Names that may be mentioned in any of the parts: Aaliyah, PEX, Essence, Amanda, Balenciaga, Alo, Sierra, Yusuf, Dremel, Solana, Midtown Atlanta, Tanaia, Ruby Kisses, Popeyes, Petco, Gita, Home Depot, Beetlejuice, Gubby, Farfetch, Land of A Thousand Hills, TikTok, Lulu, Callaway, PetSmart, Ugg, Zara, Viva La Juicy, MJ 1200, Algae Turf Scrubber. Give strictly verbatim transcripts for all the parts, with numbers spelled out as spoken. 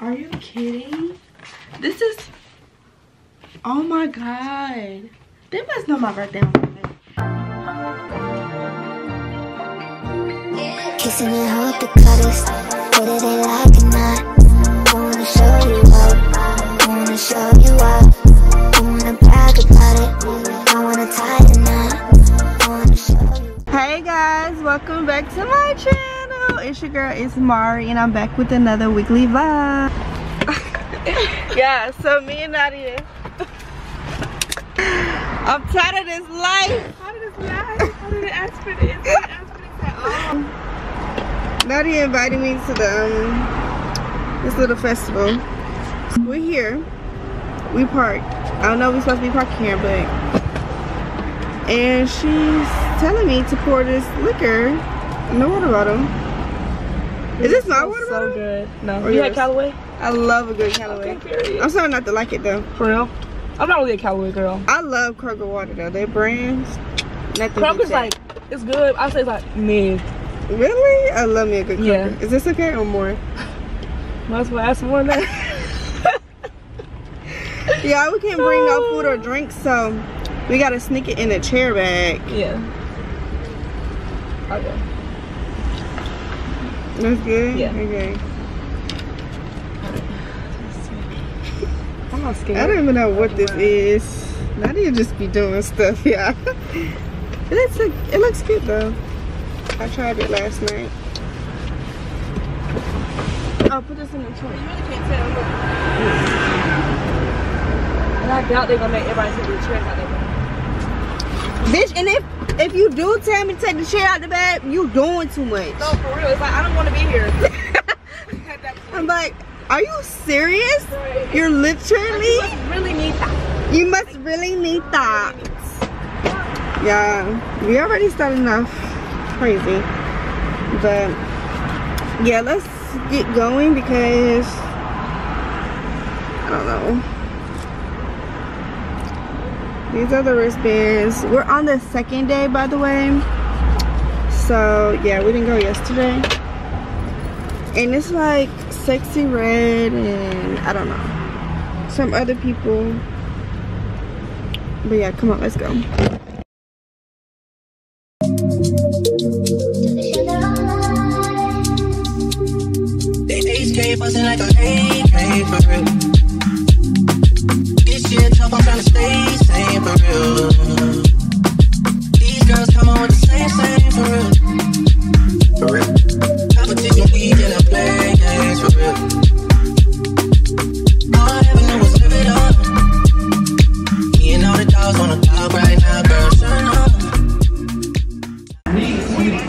Are you kidding? This is, oh my god. They must know my birthday on Friday. Kissing and hold the cutters. What do they like or not? Wanna show you up. Wanna show you up. Wanna brag about it. I wanna tie the knot. Wanna show you. Hey guys, welcome back to my channel. It's your girl, it's Mari, and I'm back with another weekly vlog. Yeah, so me and Nadia, I'm tired of this life. How did this life? How did it ask for this? Ask for this at all? Nadia invited me to the um, this little festival. We're here. We parked. I don't know if we're supposed to be parking here, but and she's telling me to pour this liquor in the water bottle. Is this my water bottle? So good. No. Or you yours? Had Callaway? I love a good Callaway. Okay, I'm sorry not to like it though. For real? I'm not really a Callaway girl. I love Kroger water though. Their brands. Nothing. Kroger's like, it's good. I'll say it's like mid. Really? I love me a good Kroger. Yeah. Is this okay or more? Might as well ask more now. Yeah, we can't bring no food or drinks, so we gotta sneak it in a chair bag. Yeah. Okay. That's good? Yeah. Okay. I'm not scared. I don't even know what this is. Nadia just be doing stuff, yeah. It looks, it looks good though. I tried it last night. I'll put this in the toy. You really can't tell. And I doubt they're gonna make everybody take the chair out their bag. Bitch, and if If you do tell me to take the chair out of the bag, you doing too much. No, for real. It's like, I don't want to be here. I'm like, are you serious? Right. You're literally. Like, you must really need that. You must like, really need that. Really need yeah. We already started off crazy. But, yeah, let's get going because, I don't know. These are the wristbands. We're on the second day, by the way. So, yeah, we didn't go yesterday. And it's like sexy red and I don't know. Some other people. But yeah, come on, let's go. They age gave us like a rain train for real. I'm trying to stay same for real. These girls come on with the same, same for real. For real. Competition weak and I play games for real. All I ever knew was live it up. Me and all the dogs on the top right now, girl, turn up.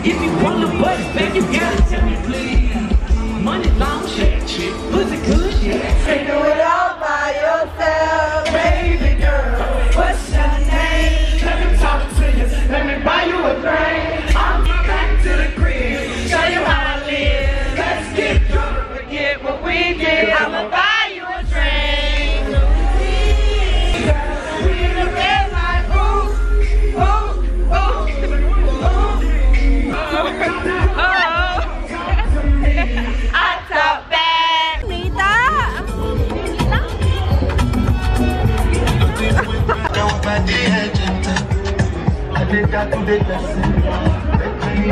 If you want the butts back, you gotta tell me please. Money long shake, shit, pussy good shit. Take it all by yourself.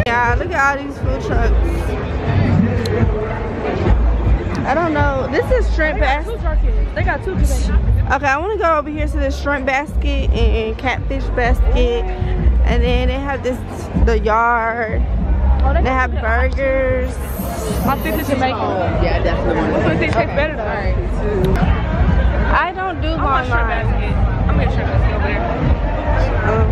Yeah, look at all these food trucks. I don't know. This is shrimp basket. They got two baskets. Okay, I want to go over here to the shrimp basket and catfish basket, and then they have this the yard. Oh, they, they have burgers. My sister's Jamaican. Yeah, definitely. That's what they taste better though. I don't do long line. I'm gonna shrimp basket over there. Um,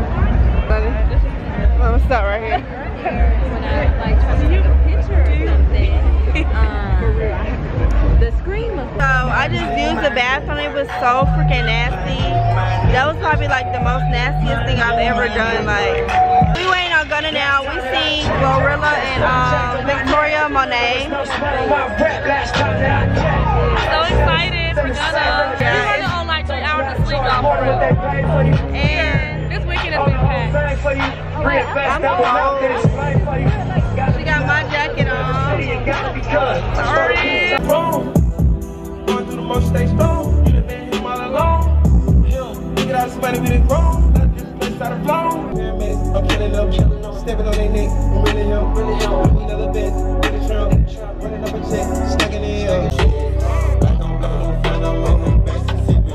I'm gonna stop right here. When I like try to take a picture or something, um, the screen was. So I just used the bathroom. It was so freaking nasty. That was probably like the most nastiest thing I've ever done. Like we waiting on Gunna now. We seen Gorilla and um, Victoria Monet. So excited for Gunna. We had to on like three hours of sleep off for real. And I'm home. She got my jacket on. Sorry. stay strong. You done been him all along. Yeah. Look at all this money we done grown. Not this place out of flown. Yeah, man, I'm killing them, killing them. Stepping on their neck. I'm really young, really young. We need another bit. Get a trunk, running up a check, stacking it up. Back on the front, I'm on the back to sipping red.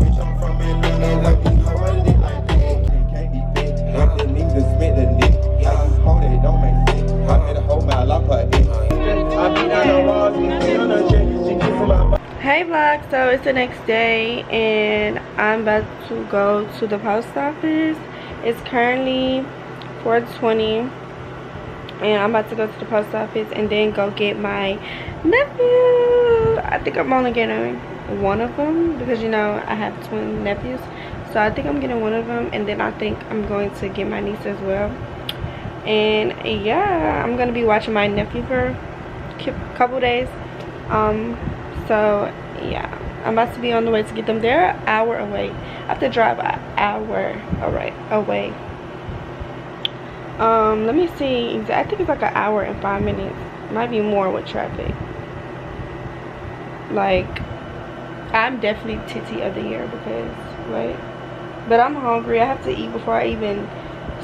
Bitch, I'm from Atlanta, like we already like that. Can't be bitch. I'm the nigga that spit the nick. I just hold it, don't make sense. I made a whole mile up her dick. Hey vlog, so it's the next day and I'm about to go to the post office. It's currently four twenty and I'm about to go to the post office and then go get my nephew. I think I'm only getting one of them because you know I have twin nephews, so I think I'm getting one of them, and then I think I'm going to get my niece as well. And yeah, I'm gonna be watching my nephew for couple days, um so yeah, I'm about to be on the way to get them. They're an hour away. I have to drive an hour away. Um let me see, I think it's like an hour and five minutes, might be more with traffic. Like, I'm definitely titty of the year because right, but I'm hungry. I have to eat before I even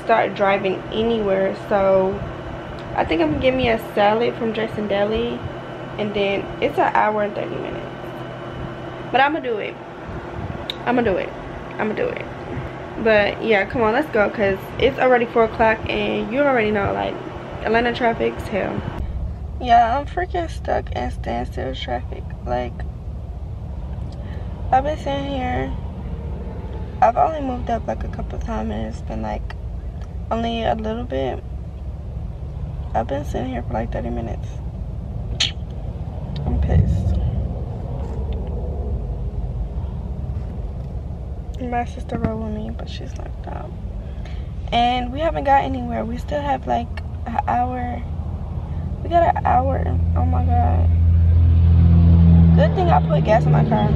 start driving anywhere, so I think I'm gonna give me a salad from Jason Deli, and then it's an hour and thirty minutes. But I'm gonna do it. I'm gonna do it. I'm gonna do it. But yeah, come on, let's go, cause it's already four o'clock, and you already know, like, Atlanta traffic's hell. Yeah, I'm freaking stuck in standstill traffic. Like, I've been sitting here. I've only moved up like a couple times, and it's been like only a little bit. I've been sitting here for like thirty minutes. I'm pissed. My sister rode with me, but she's knocked out. And we haven't got anywhere. We still have like an hour. We got an hour. Oh my God. Good thing I put gas in my car.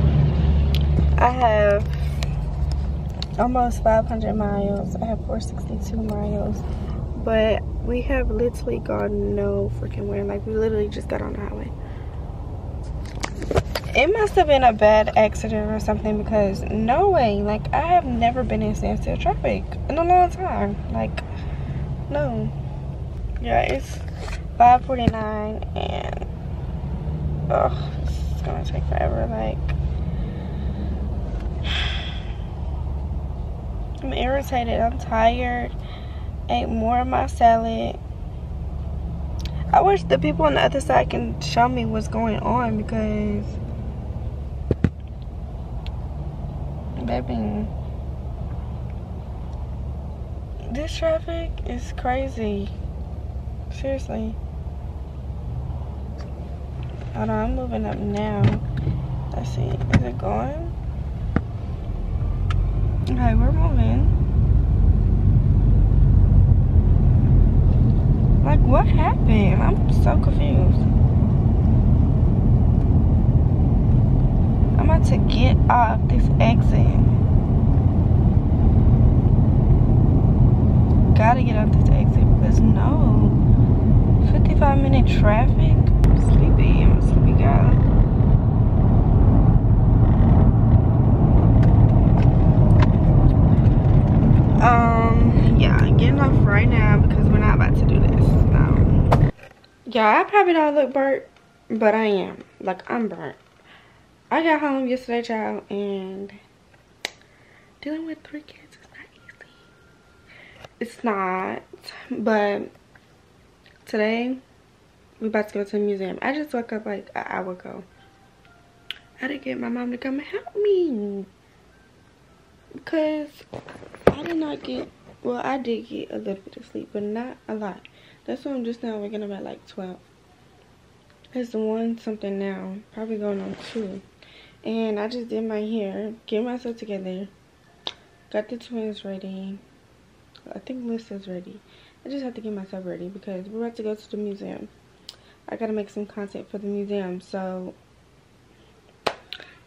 I have almost five hundred miles. I have four sixty-two miles. But we have literally gone no freaking where. Like, we literally just got on the highway. It must have been a bad accident or something because no way. Like, I have never been in standstill traffic in a long time. Like, no. Yeah, it's five forty-nine and oh, this is gonna take forever. Like, I'm irritated. I'm tired. Ate more of my salad. I wish the people on the other side can show me what's going on because baby, this traffic is crazy. Seriously. Hold on, I'm moving up now. Let's see, is it going? Okay, we're moving. Like, what happened? I'm so confused. I'm about to get off this exit. Gotta get off this exit because no. fifty-five minute traffic. I'm sleepy. I'm a sleepy guy. Um, yeah, getting off right now because we're not about to do this. Yeah, I probably don't look burnt, but I am. Like, I'm burnt. I got home yesterday, child, and dealing with three kids is not easy. It's not, but today we about to go to the museum. I just woke up like an hour ago. I had to get my mom to come and help me because I did not get, well, I did get a little bit of sleep, but not a lot. That's why I'm just now waking up at like twelve. It's one something now. Probably going on two. And I just did my hair. Get myself together. Got the twins ready. I think Lissa's ready. I just have to get myself ready because we're about to go to the museum. I gotta make some content for the museum. So,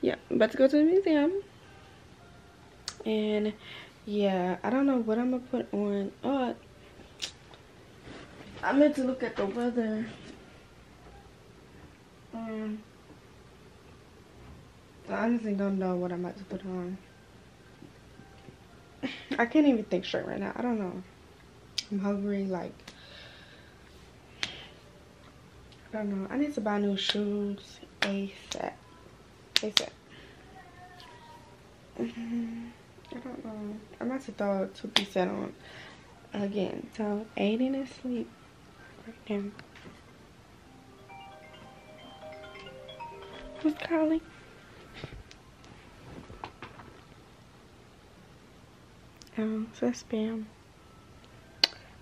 yeah. I'm about to go to the museum. And, yeah. I don't know what I'm gonna put on. Oh, I meant to look at the weather. Um, I honestly don't know what I'm about to put on. I can't even think straight right now. I don't know. I'm hungry. Like, I don't know. I need to buy new shoes ASAP. ASAP. Mm-hmm. I don't know. I'm about to throw a two-piece set on again. So, Aiden is asleep right now. Who's calling? Um, so that's spam.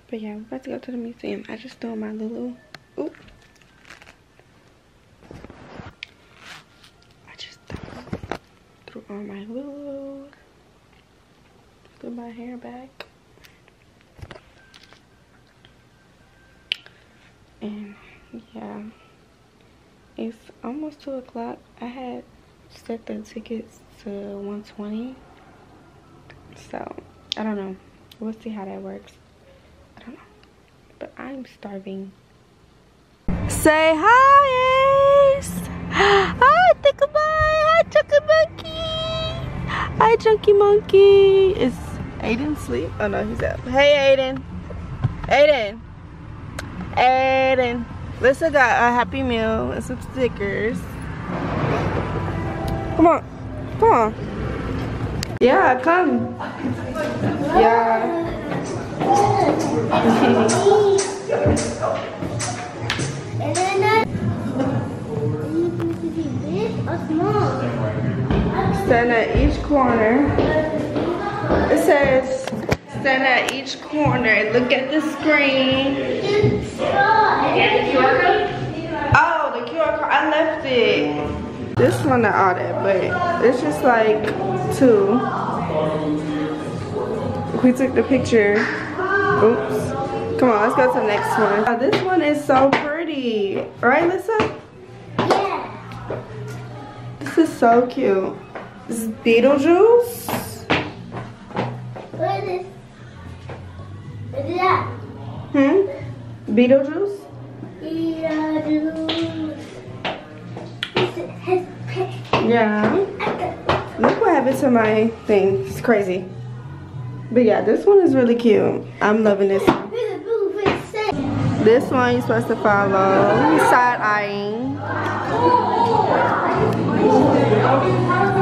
But yeah, we're about to go to the museum. I just threw my Lulu. Oop. I just threw, threw on my Lulu. Threw my hair back. And yeah. It's almost two o'clock. I had set the tickets to one twenty. So, I don't know. We'll see how that works. I don't know. But I'm starving. Say hi, Ace. Hi, Tickabye. Hi, Chunky Monkey. Hi, Chunky Monkey. Is Aiden asleep? Oh, no, he's up. Hey, Aiden. Aiden. Aiden. Lissa got a Happy Meal and some stickers. Come on. Come on. Yeah, come. Yeah. Stand at each corner. It says stand at each corner. Look at the screen. Oh, the Q R code. I left it. This one not all that, but it's just like two. We took the picture. Oops. Come on, let's go to the next one. Oh, this one is so pretty. Right, Lissa? Yeah. This is so cute. This is Beetlejuice. What is this? What is that? Hmm? Beetlejuice? Beetlejuice. Yeah. Look what happened to my thing. It's crazy. But yeah, this one is really cute. I'm loving this one. This one you're supposed to follow. Side-eyeing.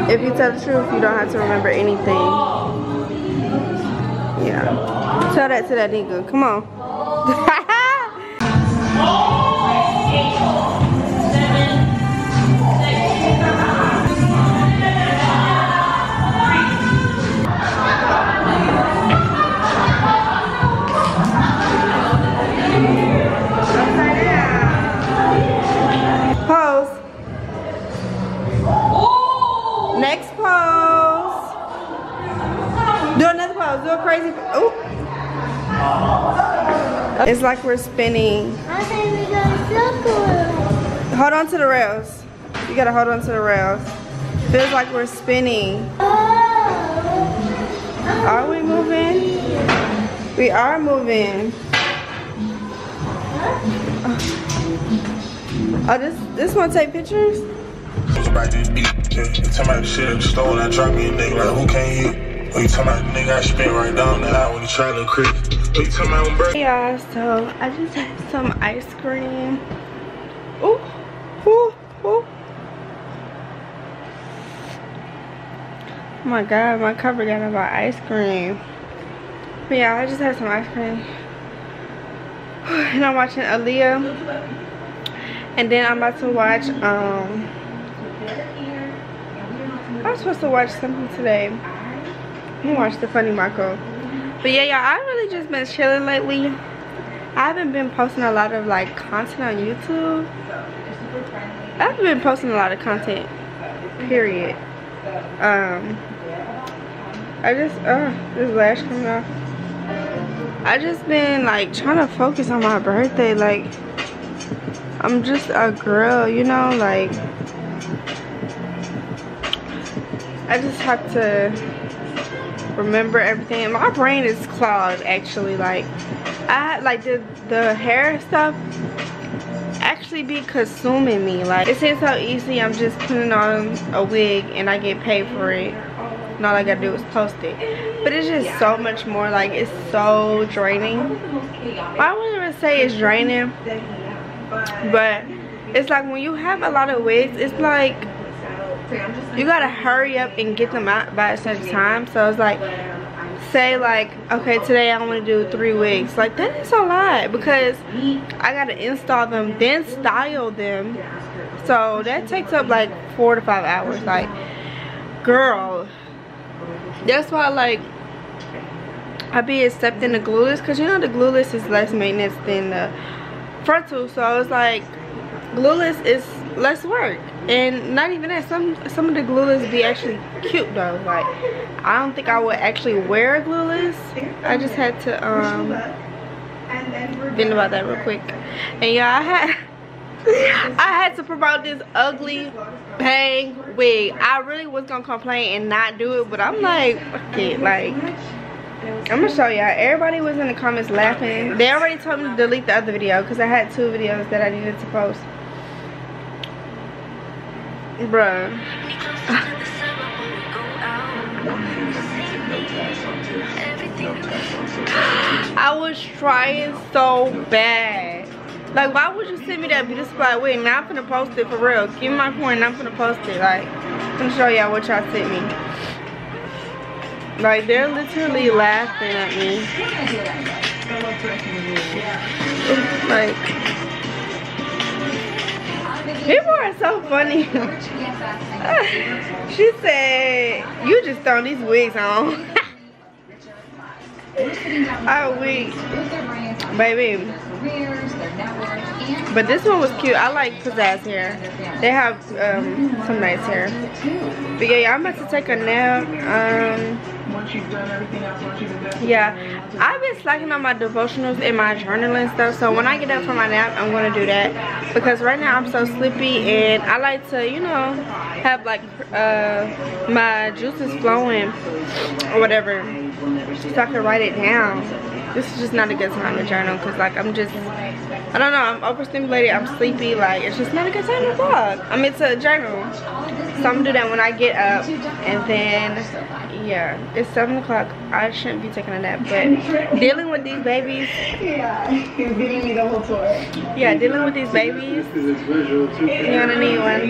If you tell the truth, you don't have to remember anything. Yeah. Tell that to that nigga. Come on. It's like we're spinning. I think we got circles. Hold on to the rails. You gotta hold on to the rails. Feels like we're spinning. Oh, are we moving? We are moving. Huh? Oh, this this one take pictures? Hey y'all, so I just had some ice cream. Ooh, ooh, ooh. Oh my god, my cover got about ice cream. But yeah, I just had some ice cream. And I'm watching Aaliyah. And then I'm about to watch, um, I was supposed to watch something today. I'm gonna watch the funny Marco. But yeah, y'all, I've really just been chilling lately. I haven't been posting a lot of like content on YouTube. I haven't been posting a lot of content, period. Um, I just, uh, this lash coming off. I just been like trying to focus on my birthday. Like, I'm just a girl, you know, like, I just have to remember everything. My brain is clogged, actually. Like, I like the the hair stuff actually actually be consuming me. Like, it seems so easy. I'm just putting on a wig and I get paid for it. And all I gotta do is post it. But it's just so much more. Like, it's so draining. I wouldn't even say it's draining, but it's like when you have a lot of wigs, it's like you gotta hurry up and get them out by a certain time. So it's like, say like, okay, today I want to do three wigs. Like, that is a lot, because I gotta install them, then style them. So that takes up like four to five hours. Like, girl, that's why like I be accepting the glueless, because you know the glueless is less maintenance than the frontal. So it's like glueless is less work, and not even that, some some of the glueless be actually cute though. Like, I don't think I would actually wear a glueless. I just had to um think about that real quick. And yeah, I had I had to promote this ugly bang wig. I really was gonna complain and not do it, but I'm like, fuck it. Like, I'm gonna show y'all. Everybody was in the comments laughing. They already told me to delete the other video because I had two videos that I needed to post. Bruh. I was trying so bad. Like, why would you send me that beauty supply wig? Now I'm finna post it for real. Give me my point, and I'm finna post it. Like, I'm gonna show y'all what y'all sent me. Like, they're literally laughing at me. Like, people are so funny. She said, you just throwing these wigs on. Oh, wig. Baby. But this one was cute. I like Pizzazz hair. They have um, some nice hair. But yeah, I'm about to take a nap. Um, yeah, I've been slacking on my devotionals and my journaling stuff. So when I get up from my nap, I'm going to do that. Because right now I'm so sleepy. And I like to, you know, have like uh, my juices flowing or whatever, so I can write it down. This is just not a good time to journal, because like I'm just, I don't know, I'm overstimulated, I'm sleepy, like it's just not a good time to vlog. I'm into a journal. So I'm gonna do that when I get up, and then yeah, it's seven o'clock. I shouldn't be taking a nap, but dealing with these babies. Yeah, he's giving me the whole tour. Yeah, dealing with these babies. You're gonna need one.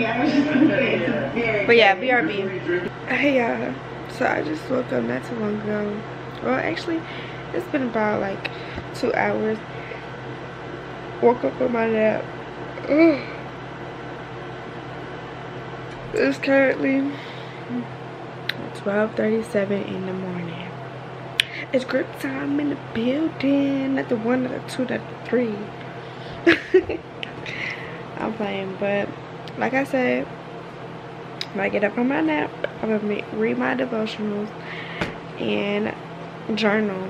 But yeah, B R B. Hey y'all, so I just woke up not too long ago. Well, actually, it's been about like two hours. Woke up on my nap. Ugh. It's currently twelve thirty-seven in the morning. It's grip time in the building. Not the one, not the two, not the three. I'm playing, but like I said, when I get up on my nap, I'm gonna read my devotionals and journal.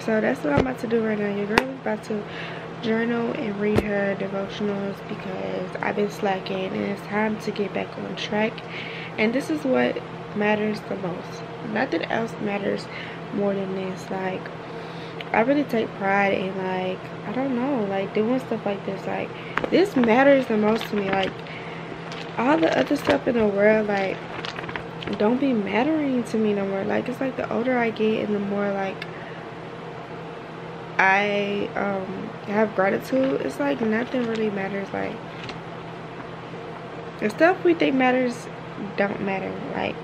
So that's what I'm about to do right now. Your girl is about to journal and read her devotionals, because I've been slacking and it's time to get back on track. And this is what matters the most. Nothing else matters more than this. Like, I really take pride in, like, I don't know, like doing stuff like this. Like, this matters the most to me. Like, all the other stuff in the world, like, don't be mattering to me no more. Like, it's like the older I get and the more like I um, have gratitude, it's like nothing really matters. Like, the stuff we think matters don't matter. Like,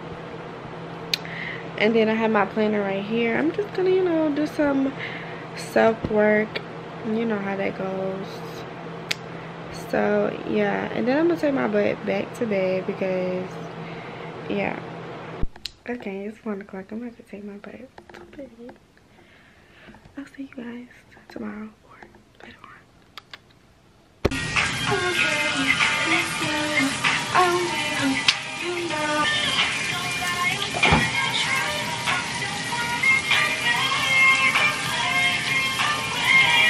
and then I have my planner right here. I'm just gonna, you know, do some self-work. You know how that goes. So yeah, and then I'm gonna take my butt back to bed, because yeah. Okay, it's one o'clock. I'm about to take my butt to bed. I'll see you guys tomorrow or later on.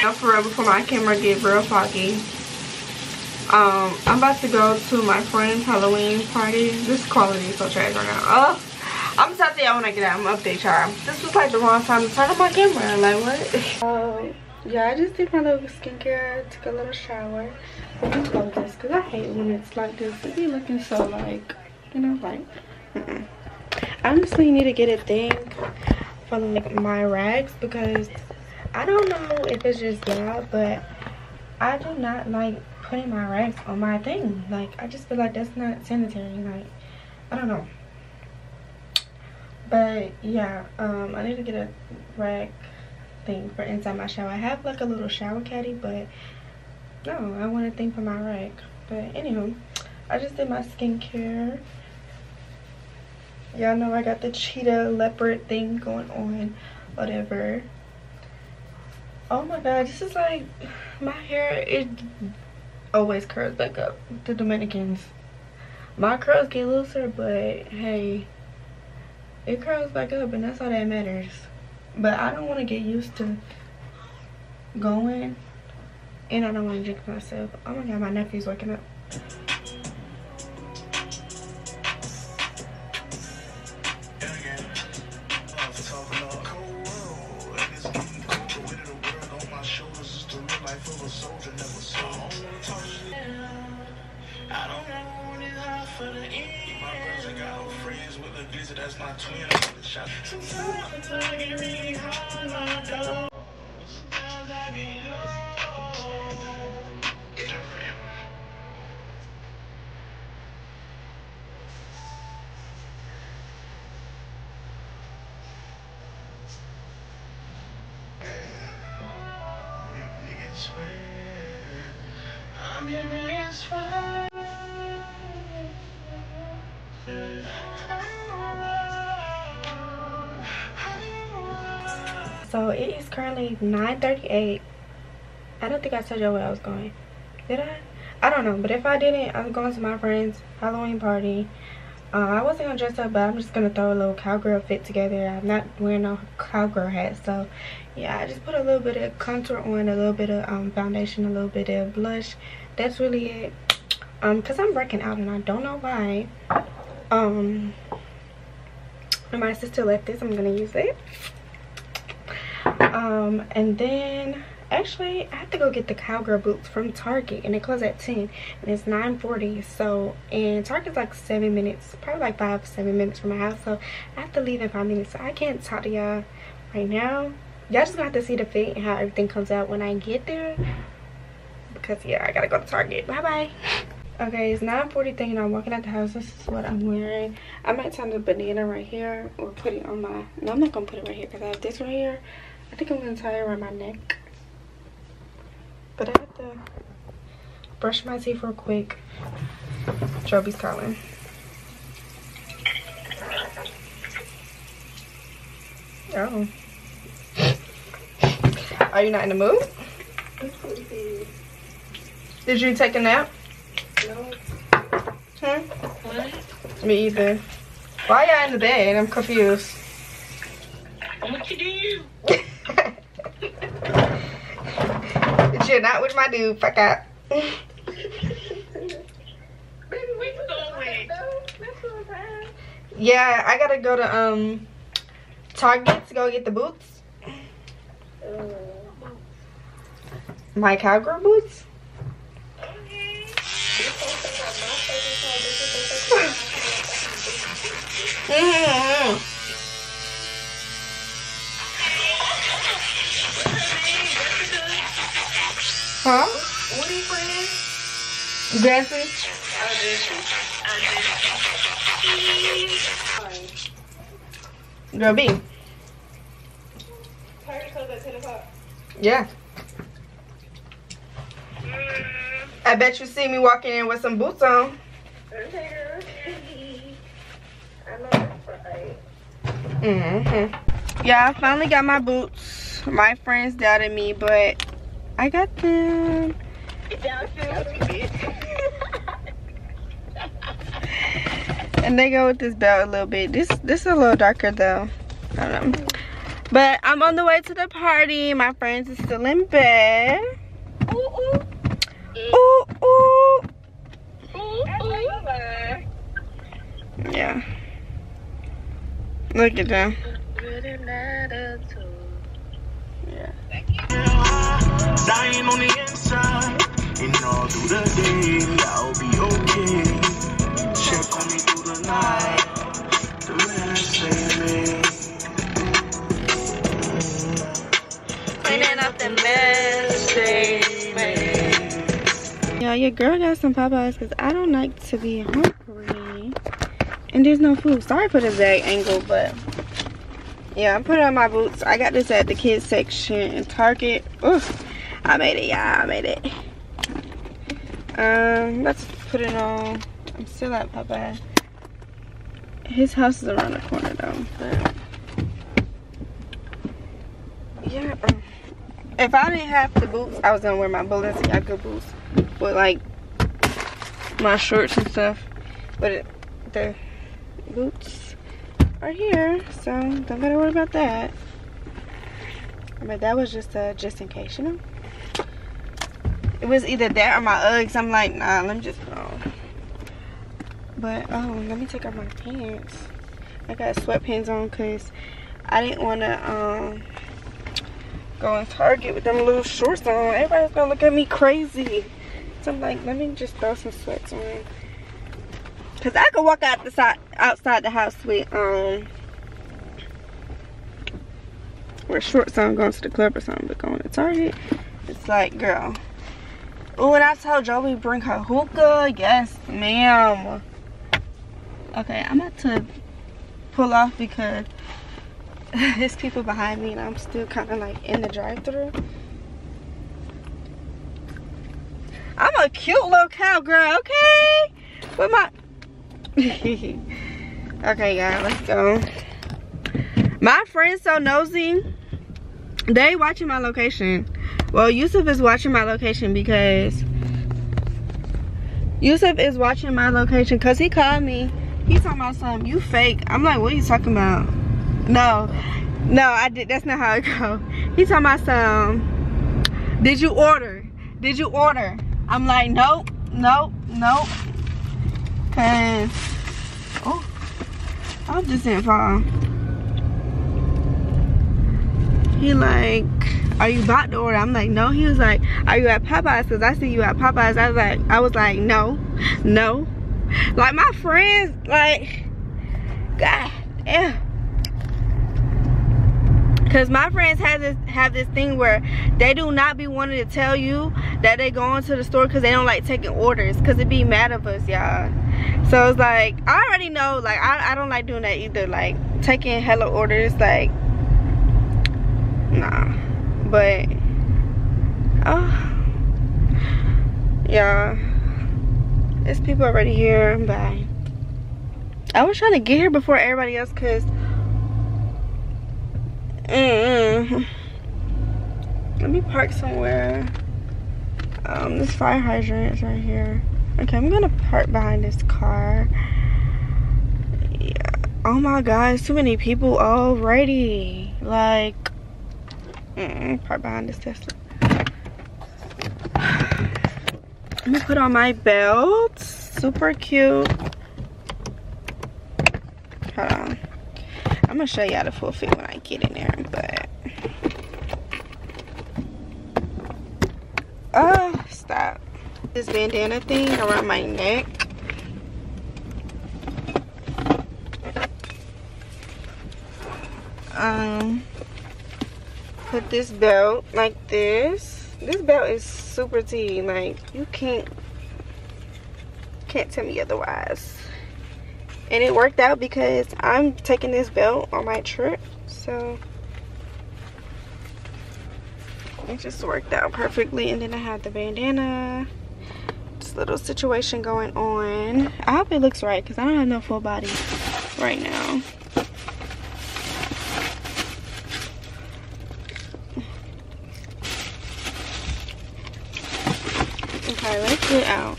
Now for real, before my camera get real foggy, um, I'm about to go to my friend's Halloween party. This quality is so trash right now. Oh! I'm just out there when I get out. I'm gonna update y'all. This was like the wrong time to turn on my camera. Like, what? Um, Yeah, I just did my little skincare. I took a little shower. Let me close this because I hate when it's like this. It be looking so like, you know, like. Mm-mm. I honestly need to get a thing for like my rags because I don't know if it's just y'all, but I do not like putting my rags on my thing. Like, I just feel like that's not sanitary. Like, I don't know. But yeah, um, I need to get a rag thing for inside my shower. I have like a little shower caddy, but no, I want a thing for my rag. But anywho, I just did my skincare. Y'all know I got the cheetah leopard thing going on, whatever. Oh my god, this is like, my hair, it always curls back up. The Dominicans, my curls get looser, but hey, it curls back up and that's all that matters. But I don't want to get used to going, and I don't want to jinx myself. Oh my god, my nephew's waking up. So it is currently nine thirty-eight. I don't think I told y'all where I was going. Did I? I don't know, but if I didn't, I was going to my friend's Halloween party. Uh, I wasn't gonna dress up, but I'm just gonna throw a little cowgirl fit together. I'm not wearing no cowgirl hat, so yeah, I just put a little bit of contour on, a little bit of um, foundation, a little bit of blush. That's really it. Um, cause I'm breaking out and I don't know why. Um, and my sister left this. I'm gonna use it. Um, and then actually I have to go get the cowgirl boots from Target, and they close at ten, and it's nine forty. So, and Target's like seven minutes, probably like five, seven minutes from my house. So I have to leave in five minutes. So I can't talk to y'all right now. Y'all just gonna have to see the fit and how everything comes out when I get there. Because yeah, I gotta go to Target. Bye bye. Okay, it's nine forty-three and I'm walking out the house. This is what I'm wearing. I might turn the banana right here or put it on my, no, I'm not gonna put it right here because I have this right here. I think I'm gonna tie it around my neck. But I have to brush my teeth real quick. Joby's calling. Oh. Are you not in the mood? Did you take a nap? No. Huh? What? Me either. Why are y'all in the bed? I'm confused. What you do? You're not with my dude. Fuck out. Baby, we can go away. Yeah, I gotta go to um Target to go get the boots. Uh, my cowgirl boots. Okay. Mm-hmm. Huh? What are you playing? Jesse. I did. I did. Girl B. Target closed at ten o'clock. Yeah. Mm. I bet you see me walking in with some boots on. Okay, girl. I know that's right. Mm-hmm. Yeah, I finally got my boots. My friends doubted me, but I got them. And they go with this belt a little bit. This this is a little darker though. I don't know. But I'm on the way to the party. My friends are still in bed. Ooh ooh. Ooh ooh. Ooh ooh. Yeah. Look at them. Yeah. dying on the inside, and all through the day, I'll be okay. Check on me through the night, the last day. Cleaning up the mess they made. Yeah, your girl got some Popeyes because I don't like to be hungry, and there's no food. Sorry for the vague angle, but. Yeah, I'm putting on my boots. I got this at the kids section in Target. Oof, I made it, y'all. I made it. Um, let's put it on. I'm still at Popeye. His house is around the corner, though. But yeah, um, if I didn't have the boots, I was gonna wear my Balenciaga boots with like my shorts and stuff. But it, the boots are here, so don't gotta worry about that. But that was just uh just in case, you know. It was either that or my Uggs. I'm like, nah, let me just put on. But oh, let me take off my pants. I got sweatpants on because I didn't want to um go in Target with them little shorts on. Everybody's gonna look at me crazy. So I'm like, let me just throw some sweats on. Cause I could walk out the side, outside the house with um, wear shorts on, going to the club or something, but going to Target, it's like, girl. Oh, and I told Joey bring her hookah. Yes, ma'am. Okay, I'm about to pull off because there's people behind me, and I'm still kind of like in the drive-thru. I'm a cute little cowgirl, okay? With my okay, guys, let's go. My friend's so nosy. They watching my location. Well, Yusuf is watching my location because Yusuf is watching my location because he called me. He's talking about something. You fake. I'm like, what are you talking about? No, no, I did. That's not how it go. He's talking about some. Did you order? Did you order? I'm like, nope, nope, nope. Cause, oh, I'm just in fall. He like, are you about to order? I'm like, no. He was like, are you at Popeyes? Cause I see you at Popeyes. I was like, I was like, no, no. Like my friends, like, God, yeah. Cause my friends have this have this thing where they do not be wanting to tell you that they going to the store cause they don't like taking orders. Cause it be mad of us, y'all. So it's like, I already know, like, I, I don't like doing that either. Like, taking hella orders, like, nah. But, oh, yeah. There's people already here. Bye. I was trying to get here before everybody else, because, mm-mm. Let me park somewhere. Um, this fire hydrant is right here. Okay, I'm gonna park behind this car. Yeah. Oh my God, it's too many people already. Like, mm-mm, park behind this Tesla. Let me put on my belt. Super cute. Hold on. I'm gonna show you how to full fit when I get in there, but. Oh, stop. This bandana thing around my neck. Um, put this belt like this. This belt is super tea. Like you can't can't tell me otherwise. And it worked out because I'm taking this belt on my trip, so it just worked out perfectly. And then I had the bandana. Little situation going on. I hope it looks right because I don't have no full body right now. Okay, let's get out.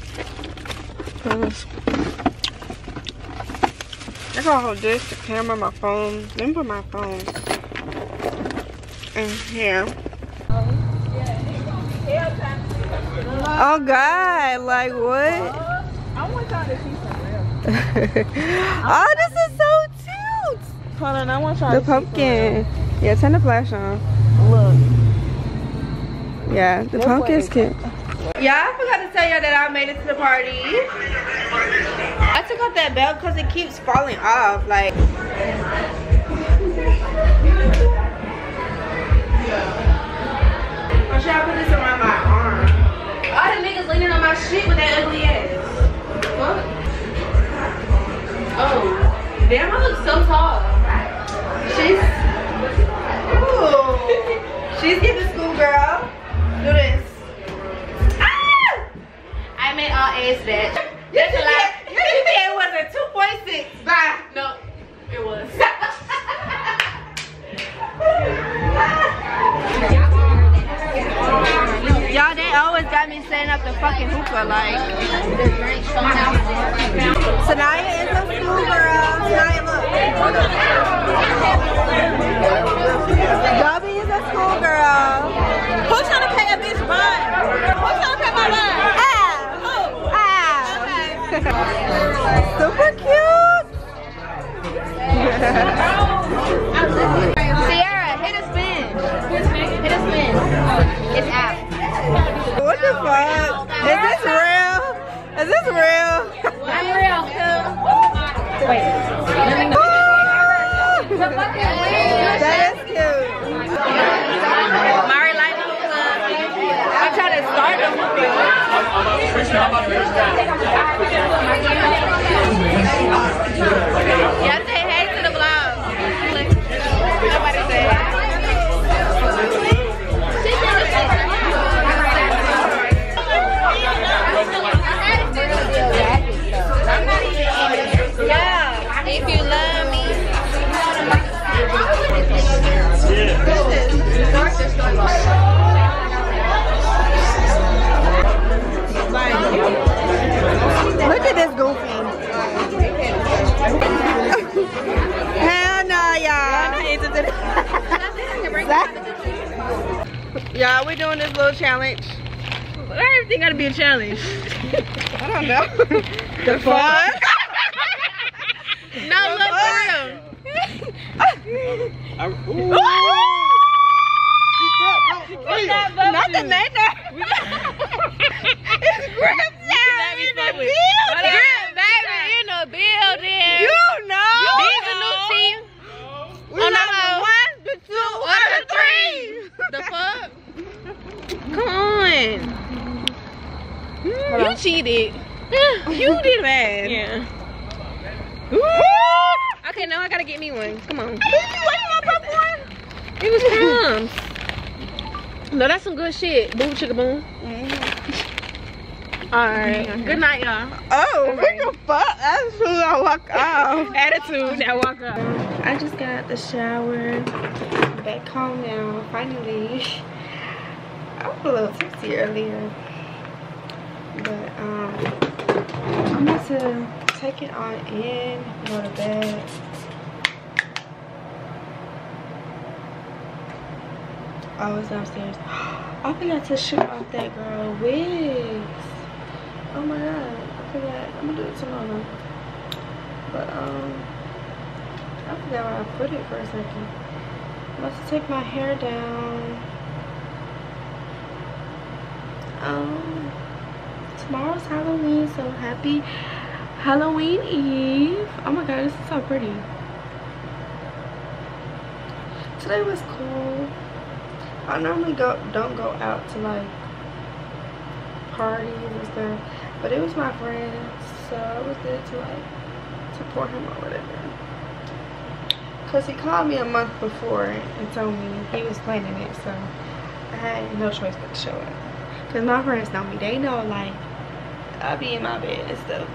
I gotta hold this, the camera, my phone. Let me put my phone in here. Oh God, like what? Uh, I want y'all to see something else. Oh, this is so cute. Hold on, I want y'all to see something else. The pumpkin. Yeah, turn the flash on. Look. Yeah, the pumpkin's cute. Yeah, I forgot to tell y'all that I made it to the party. I took off that belt because it keeps falling off. Like, I'm trying to put this around my arm. All the niggas leaning on my shit with that ugly ass. What? Oh, damn, I look so tall. She's, ooh, she's getting school, girl. Do this. Ah! I made all A's that. That's a lot. Your G P A was a two point six. Bye. No, it was. Y'all, they always got me setting up the fucking hookah, like. Tanaia is a school girl. Tanaia, look. Gubby is a school girl. Who's trying to pay a bitch bun? Who's trying to pay my bun? Ah! Who? Ah! Super cute! Sierra, hit a spin. Hit a spin. It's out. What the fuck? Is this real? Is this real? I'm real. Wait. Oh! That is cute. Mari Light Club. I'm trying to start a movie. Y'all say hey to the vlog. Nobody say hey. Yeah, if you love me. Look at this goofy. Hell no, y'all. Y'all, we doing this little challenge. Why everything gotta be a challenge? I don't know. The fuck? No, look for real. Not the man. It's grip down in the building. Grip baby in the building. You know. These a new team. We on the one, the two, or the three. The fuck? Come on. Mm, you on. Cheated. You did bad. Yeah. Ooh. Okay, now I gotta get me one. Come on. Why you want to pop one? It was crumbs. No, that's some good shit. Boom, chicka boom. Mm-hmm. All right. Mm-hmm. Good night, y'all. Oh, what right. The fuck? That's who I walk off. Attitude. Now walk off. I just got the shower. Back home now. Finally. I was a little tipsy earlier. But um, I'm about to take it on in, go to bed. I was downstairs. I forgot to shoot off that girl wigs. Oh my god, I forgot. I'm gonna do it tomorrow. But um, I forgot where I put it for a second. I'm about to take my hair down. Um. Tomorrow's Halloween, so happy Halloween Eve. Oh my god, this is so pretty. Today was cool. I normally go don't go out to like parties and stuff, but it was my friend, so it was good to like support him or whatever. Cause he called me a month before and told me he was planning it, so I had no choice but to show up. Cause my friends know me, they know like I be in my bed and stuff.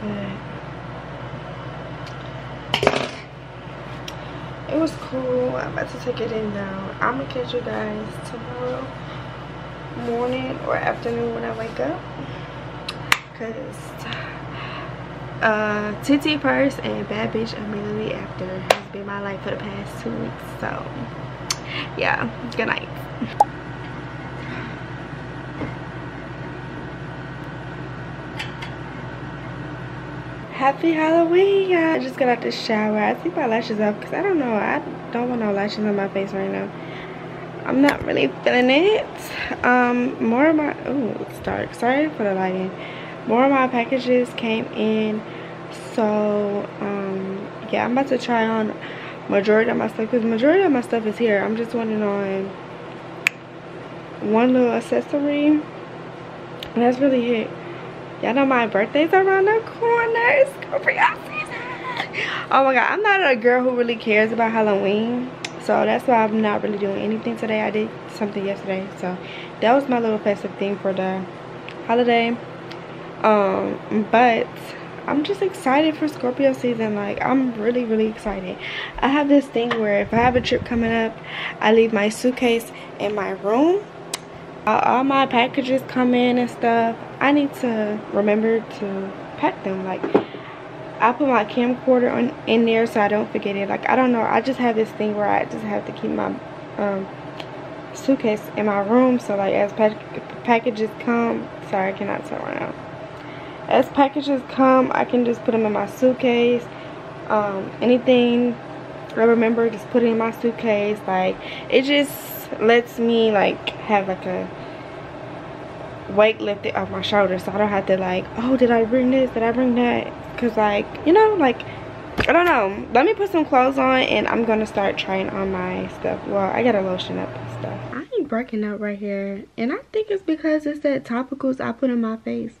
But it was cool. I'm about to take it in now. I'm gonna catch you guys tomorrow morning or afternoon when I wake up. Cause uh, Titi first and Bad Bitch immediately after has been my life for the past two weeks. So yeah, good night. Happy Halloween, y'all. I just got out the shower. I took my lashes off because I don't know. I don't want no lashes on my face right now. I'm not really feeling it. Um, more of my, oh, it's dark. Sorry for the lighting. More of my packages came in. So, um, yeah, I'm about to try on majority of my stuff, because majority of my stuff is here. I'm just waiting on one little accessory, and that's really it. Y'all know my birthday's around the corner. It's Scorpio season. Oh my god, I'm not a girl who really cares about Halloween, so that's why I'm not really doing anything today. I did something yesterday, so that was my little festive thing for the holiday. Um, but I'm just excited for Scorpio season. Like, I'm really, really excited. I have this thing where if I have a trip coming up, I leave my suitcase in my room. Uh, all my packages come in and stuff. I need to remember to pack them. Like, I put my camcorder on in there so I don't forget it. Like, I don't know. I just have this thing where I just have to keep my um, suitcase in my room. So, like, as pack packages come. Sorry, I cannot tell right now. As packages come, I can just put them in my suitcase. Um, anything I remember, just put it in my suitcase. Like, it just lets me, like, have, like, a weight lifted off my shoulders. So I don't have to, like, oh, did I bring this? Did I bring that? Because, like, you know, like, I don't know. Let me put some clothes on, and I'm going to start trying on my stuff. Well, I got to lotion up and stuff. I ain't breaking out right here. And I think it's because it's that topicals I put in my face.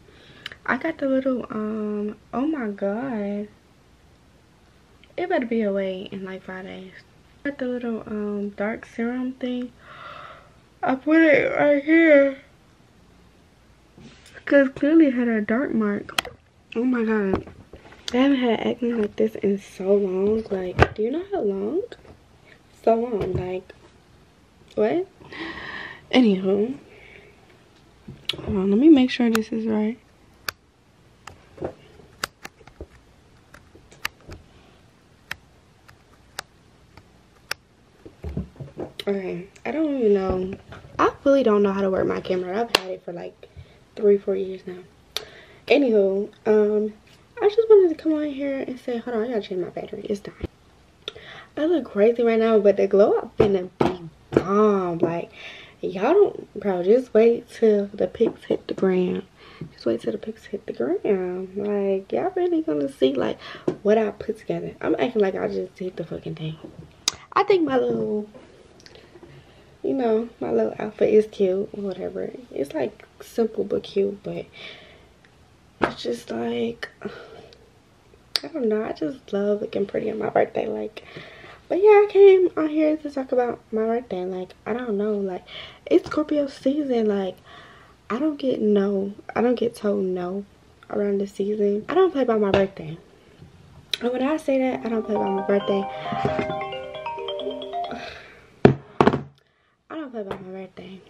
I got the little, um, oh my god, it better be away in like five days. I got the little, um, dark serum thing. I put it right here because clearly it had a dark mark. Oh my god, I haven't had acne like this in so long. Like, do you know how long? So long, like, what? Anywho, hold on, let me make sure this is right. Okay, I don't even know. I really don't know how to work my camera. I've had it for like three, four years now. Anywho, um, I just wanted to come on here and say, hold on, I gotta change my battery. It's dying. I look crazy right now, but the glow up finna be bomb. Like, y'all don't, bro, just wait till the pics hit the gram. Just wait till the pics hit the gram. Like, y'all really gonna see, like, what I put together. I'm acting like I just did the fucking thing. I think my little... You know, my little outfit is cute, whatever. It's like simple but cute, but it's just like, I don't know. I just love looking pretty on my birthday. Like, but yeah, I came on here to talk about my birthday. Like, I don't know. Like, it's Scorpio season. Like, I don't get no, I don't get told no around this season. I don't play by my birthday. And when I say that, I don't play by my birthday. About my birthday,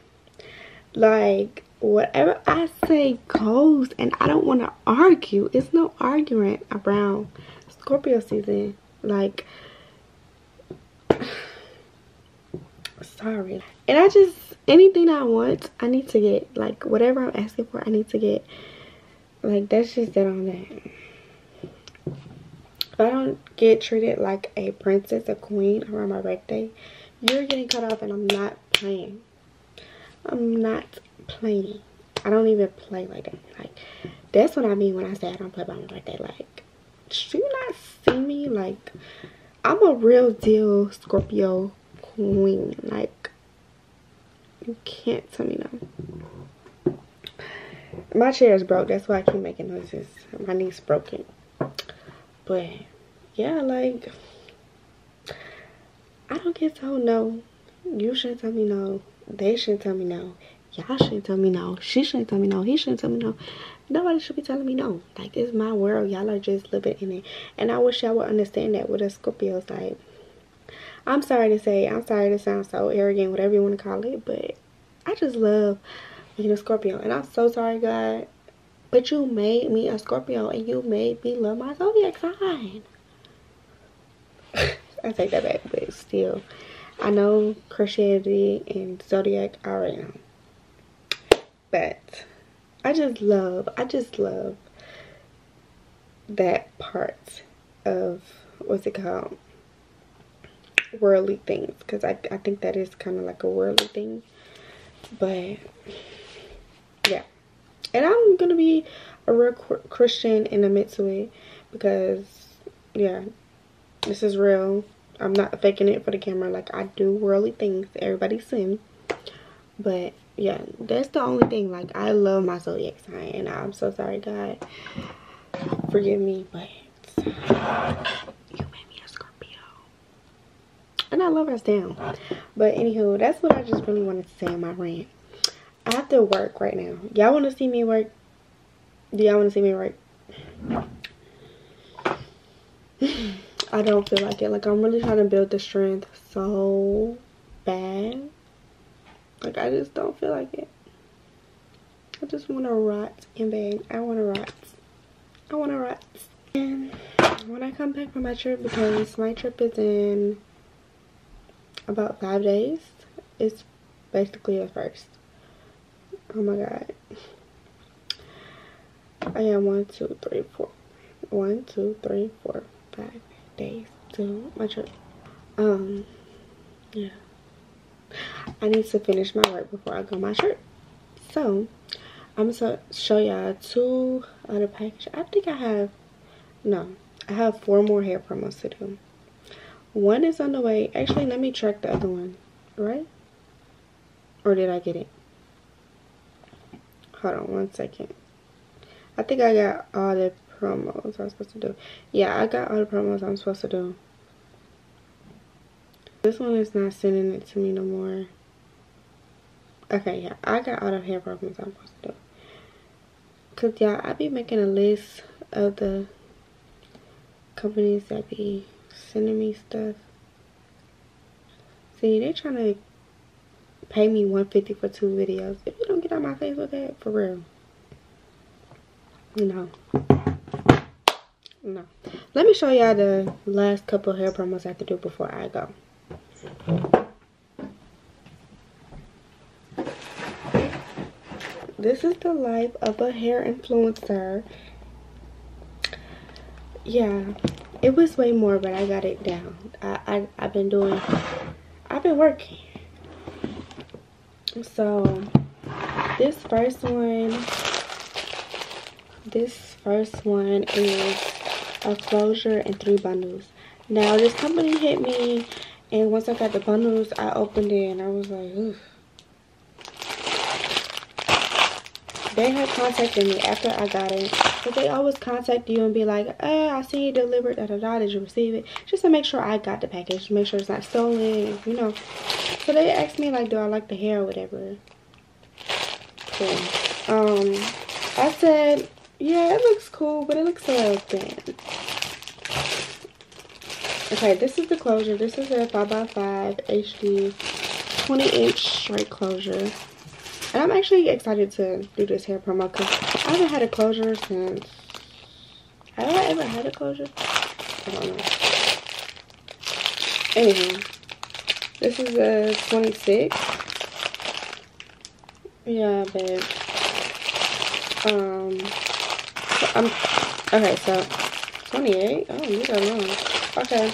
like, whatever I say goes, and I don't want to argue. It's no arguing around Scorpio season. Like, sorry. And I just, anything I want, I need to get. Like, whatever I'm asking for, I need to get. Like, that's just that on that. If I don't get treated like a princess, a queen around my birthday, you're getting cut off, and I'm not playing. I'm not playing. I don't even play like that. Like, that's what I mean when I say I don't play by my birthday. Like, do you not see me? Like, I'm a real deal Scorpio queen. Like, you can't tell me no. My chair is broke. That's why I keep making noises. My knee's broken. But yeah, like, I don't get told no. You shouldn't tell me no. They shouldn't tell me no. Y'all shouldn't tell me no. She shouldn't tell me no. He shouldn't tell me no. Nobody should be telling me no. Like, it's my world. Y'all are just living in it. And I wish y'all would understand that with a Scorpio's. Like, I'm sorry to say, I'm sorry to sound so arrogant, whatever you want to call it, but I just love being a Scorpio. And I'm so sorry, God, but you made me a Scorpio, and you made me love my zodiac sign. I take that back, but still, I know Christianity and zodiac I already know, but I just love, I just love that part of, what's it called, worldly things, because I, I think that is kind of like a worldly thing. But yeah, and I'm gonna be a real Christian in the midst of it, because yeah, this is real. I'm not faking it for the camera. Like, I do worldly things, everybody sin. But yeah, that's the only thing. Like, I love my zodiac sign, and I'm so sorry, God, forgive me, but you made me a Scorpio and I love us down. But anywho, that's what I just really wanted to say in my rant. I have to work right now. Y'all want to see me work? Do y'all want to see me work? I don't feel like it. Like, I'm really trying to build the strength so bad. Like, I just don't feel like it. I just want to rot in bed. I want to rot. I want to rot. And when I come back from my trip, because my trip is in about five days. It's basically a first. Oh my God. I am one, two, three, four. One, two, three, four, five days to my trip. Um, yeah. I need to finish my work before I go on my trip. So, I'm going to show y'all two other packages. I think I have, no, I have four more hair promos to do. One is on the way. Actually, let me track the other one, right? Or did I get it? Hold on one second. I think I got all the promos I was supposed to do. Yeah, I got all the promos I'm supposed to do. This one is not sending it to me no more. Okay, yeah, I got all the hair problems I'm supposed to do. Cause yeah, I be making a list of the companies that be sending me stuff. See, they trying to pay me one hundred fifty dollars for two videos. If you don't get out my face with that, for real. No. No. Let me show y'all the last couple hair promos I have to do before I go. This is the life of a hair influencer. Yeah, it was way more, but I got it down. I, I, I've been doing, I've been working. So, this first one, this first one is a closure and three bundles. Now, this company hit me, and once I got the bundles, I opened it, and I was like, oof. They had contacted me after I got it, but they always contact you and be like, oh, I see you delivered, da da da, did you receive it? Just to make sure I got the package, make sure it's not stolen, you know. So they asked me, like, do I like the hair or whatever. Cool. Um, I said, yeah, it looks cool, but it looks a little thin. Okay, this is the closure. This is a five by five H D twenty inch straight closure. And I'm actually excited to do this hair promo, because I haven't had a closure since... Have I ever had a closure? I don't know. Anyway, this is a twenty-six. Yeah, babe. Um, so I'm... Okay, so twenty-eight? Oh, you don't know. Okay.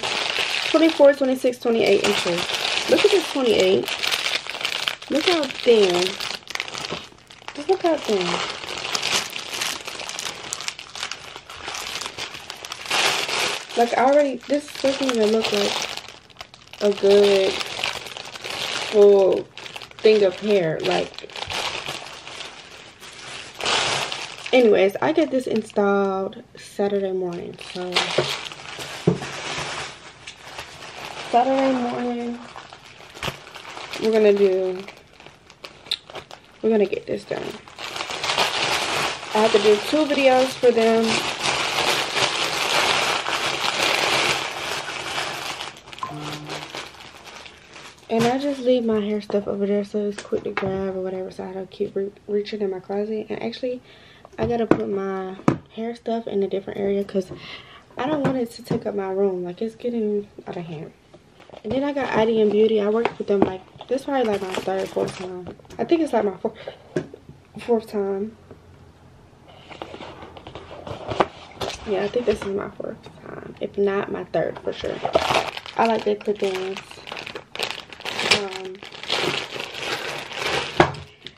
twenty-four, twenty-six, twenty-eight inches. Look at this twenty-eight. Look how thin. Just look how thin. Like, I already, this doesn't even look like a good full thing of hair. Like, anyways, I get this installed Saturday morning. So, Saturday morning, we're gonna do. We're going to get this done. I have to do two videos for them. And I just leave my hair stuff over there so it's quick to grab or whatever. So I don't keep re reaching in my closet. And actually, I got to put my hair stuff in a different area, because I don't want it to take up my room. Like, it's getting out of hand. And then I got I D M Beauty. I worked with them like, this is probably like my third, fourth time. I think it's like my four, fourth time. Yeah, I think this is my fourth time. If not, my third for sure. I like their clip-ins. Um,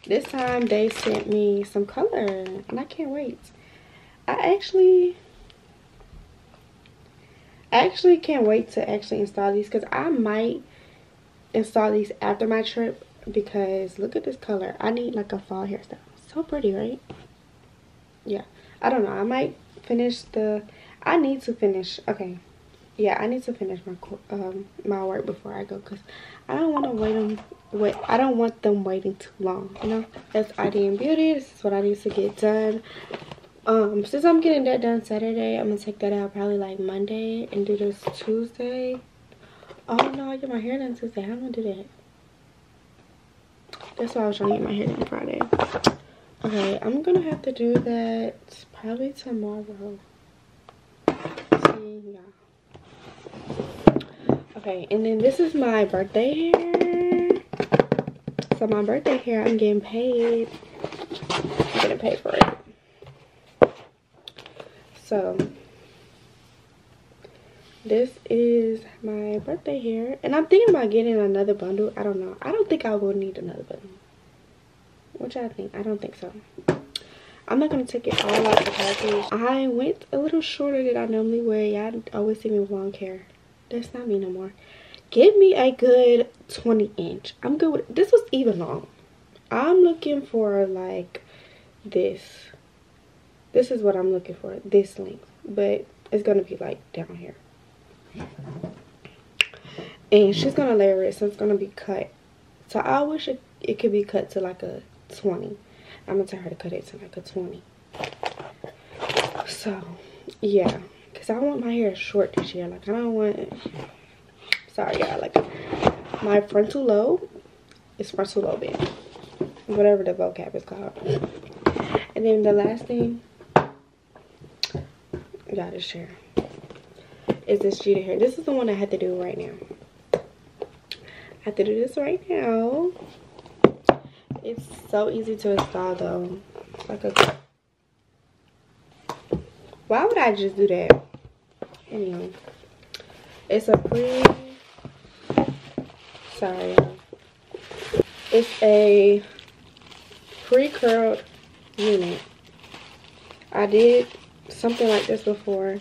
this time they sent me some color and I can't wait. I actually, I actually can't wait to actually install these, because I might install these after my trip, because look at this color. I need like a fall hairstyle. So pretty, right? Yeah. I don't know. I might finish the... I need to finish. Okay. Yeah, I need to finish my um, my work before I go, because I don't want to wait on... Wait, I don't want them waiting too long, you know? That's I D M Beauty. This is what I need to get done. Um, since I'm getting that done Saturday, I'm going to take that out probably like Monday and do this Tuesday. Oh, no. I get my hair done Tuesday. How am I going to do that? That's why I was trying to get my hair done Friday. Okay, I'm going to have to do that probably tomorrow. See, yeah. Okay, and then this is my birthday hair. So my birthday hair, I'm getting paid. I'm getting paid for it. So, this is my birthday hair. And I'm thinking about getting another bundle. I don't know. I don't think I will need another bundle. Which I think. I don't think so. I'm not going to take it all out of the package. I went a little shorter than I normally wear. Y'all always see me with long hair. That's not me no more. Give me a good twenty inch. I'm good with it. This was even long. I'm looking for like this. This is what I'm looking for. This length. But it's going to be like down here. And she's going to layer it. So it's going to be cut. So I wish it, it could be cut to like a twenty. I'm gonna tell her to cut it to like a twenty. So yeah, because I want my hair short this year. Like I don't want, sorry y'all, like my frontal lobe is frontal lobe in, whatever the vocab is called. And then the last thing, y'all, this hair is this Gita hair. This is the one I had to do right now. I have to do this right now. It's so easy to install though. Like a, why would I just do that? Anyway, it's a pretty, sorry, it's a pre-curled unit. I did something like this before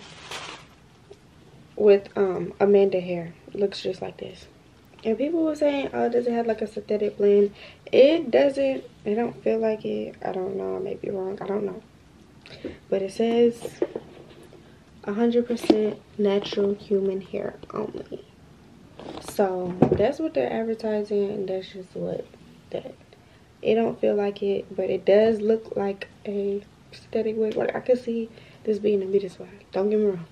with um Amanda hair. It looks just like this. And people were saying, oh, does it have like a synthetic blend? It doesn't. It don't feel like it. I don't know. I may be wrong. I don't know. But it says one hundred percent natural human hair only. So that's what they're advertising, and that's just what that. It don't feel like it, but it does look like a synthetic wig. Like I could see this being a meter's wide. Don't get me wrong.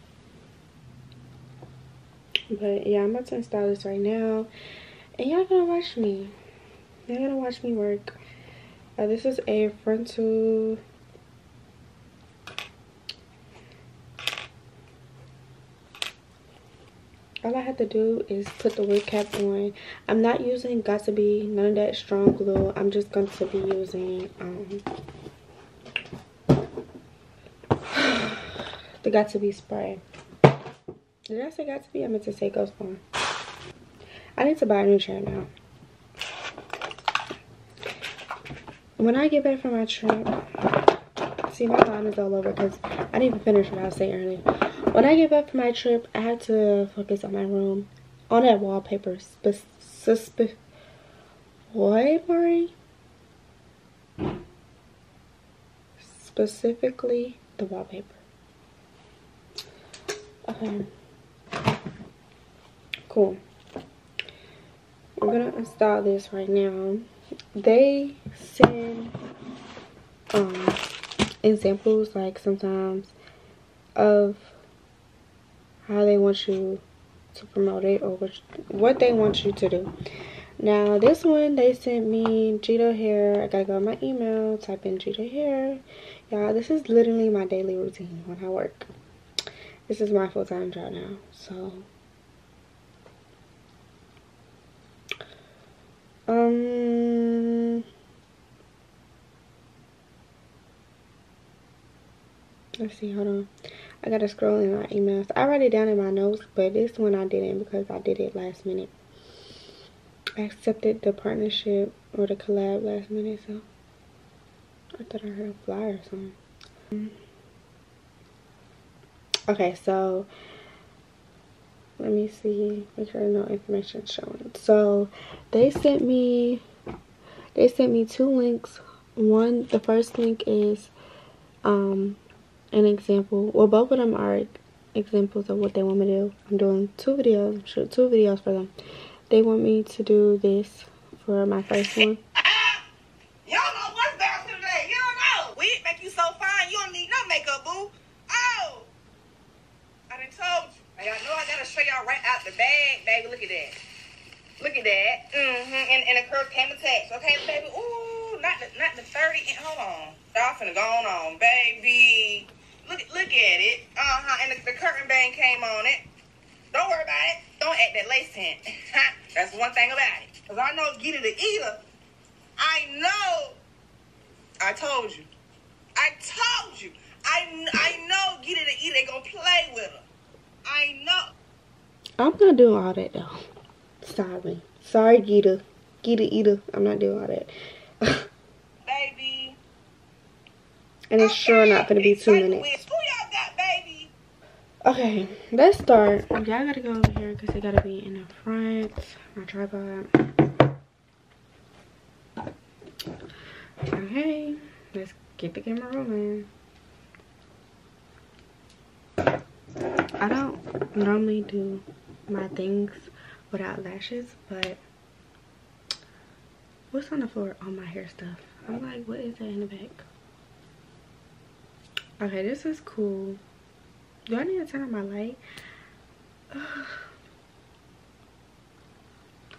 But yeah, I'm about to install this right now, and y'all gonna watch me. Y'all gonna watch me work. Uh, this is a frontal. All I have to do is put the wig cap on. I'm not using got to be none of that strong glue. I'm just going to be using um the got to be spray. Did I say got to be? I meant to say Ghostbond. I need to buy a new chair now. When I get back from my trip, see my time is all over because I didn't even finish what I was saying earlier. When I get back from my trip, I have to focus on my room, on that wallpaper. Sp sp what, Marie? Specifically the wallpaper. Okay. Cool. I'm gonna install this right now. They send um examples like sometimes of how they want you to promote it or what, what they want you to do. Now this one they sent me Gita hair. I gotta go on my email, type in Gita hair. Y'all, this is literally my daily routine when I work. This is my full-time job now, so Um, Let's see, hold on. I gotta scroll in my emails. I write it down in my notes, but this one I didn't because I did it last minute. I accepted the partnership or the collab last minute, so I thought I heard a flyer or something. Okay, so let me see, make sure no information's showing. So they sent me they sent me two links. One, the first link is um an example. Well, both of them are examples of what they want me to do. I'm doing two videos, shoot two videos for them. They want me to do this for my first one. Y'all know what's down to today. You don't know. Weed make you so fine. You don't need no makeup, boo. Oh, I done told you. Y'all know I gotta show y'all right out the bag, baby. Look at that. Look at that. Mm-hmm. And and the curve came attached. Okay, baby. Ooh, not the not the thirty. And hold on. Y'all finna go on, baby. Look look at it. Uh huh. And the, the curtain bang came on it. Don't worry about it. Don't act that lace tent. That's one thing about it. Because I know Gita the eater. I know. I told you. I told you. I, I know Gita the eater ain't going to play with her. I know. I'm not doing all that, though. Sorry. Sorry, Gita. Gita eater. I'm not doing all that. Baby. And it's okay. Sure not going to be two like minutes. Okay, let's start. Y'all gotta go over here because they gotta be in the front. My tripod. Okay, let's get the camera rolling. I don't normally do my things without lashes, but what's on the floor? All my hair stuff. I'm like, what is that in the back? Okay, this is cool. Do I need to turn on my light? Ugh.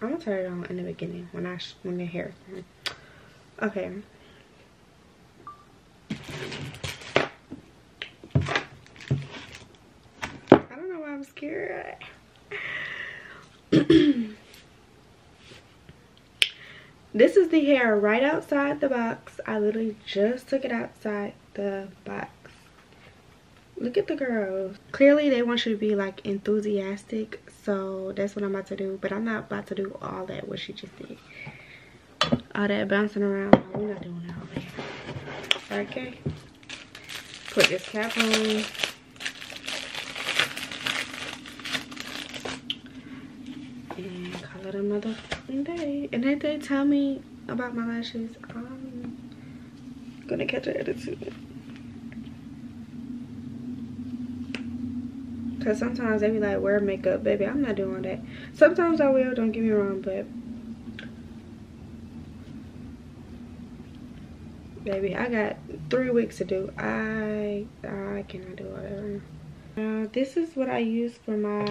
I'm gonna turn it on in the beginning when I sh when the hair. Okay. I don't know why I'm scared. This is the hair right outside the box. I literally just took it outside the box. Look at the girls. Clearly they want you to be like enthusiastic, so that's what I'm about to do, but I'm not about to do all that what she just did, all that bouncing around. No, we're not doing all that. Okay, put this cap on. And call it another day. And if they tell me about my lashes, I'm gonna catch an attitude. Because sometimes they be like, wear makeup, baby. I'm not doing that. Sometimes I will, don't get me wrong, but baby, I got three weeks to do. I I cannot do whatever. Now uh, this is what I use for my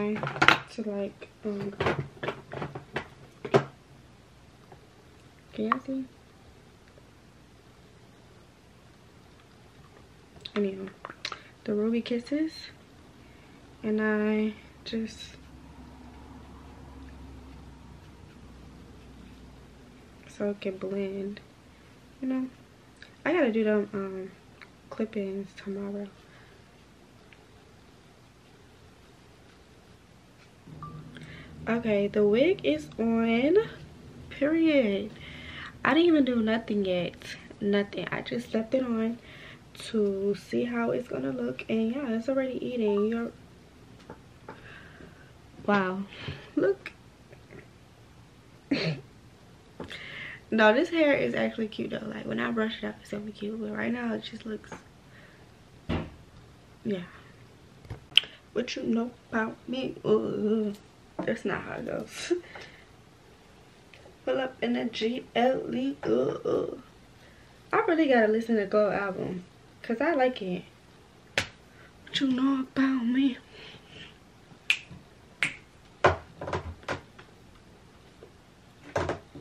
to like um can y'all see? Anyhow, the Ruby Kisses. And I just so it can blend, you know. I gotta do them um, clip-ins tomorrow. Okay, the wig is on. Period. I didn't even do nothing yet. Nothing. I just left it on to see how it's gonna look. And yeah, it's already eating. You're Wow, look. No, this hair is actually cute though. Like when I brush it up, it's gonna be cute. But right now, it just looks, yeah. What you know about me? Ooh, that's not how it goes. Pull up in the G L E. Ooh. I really gotta listen to Go album, cause I like it. What you know about me?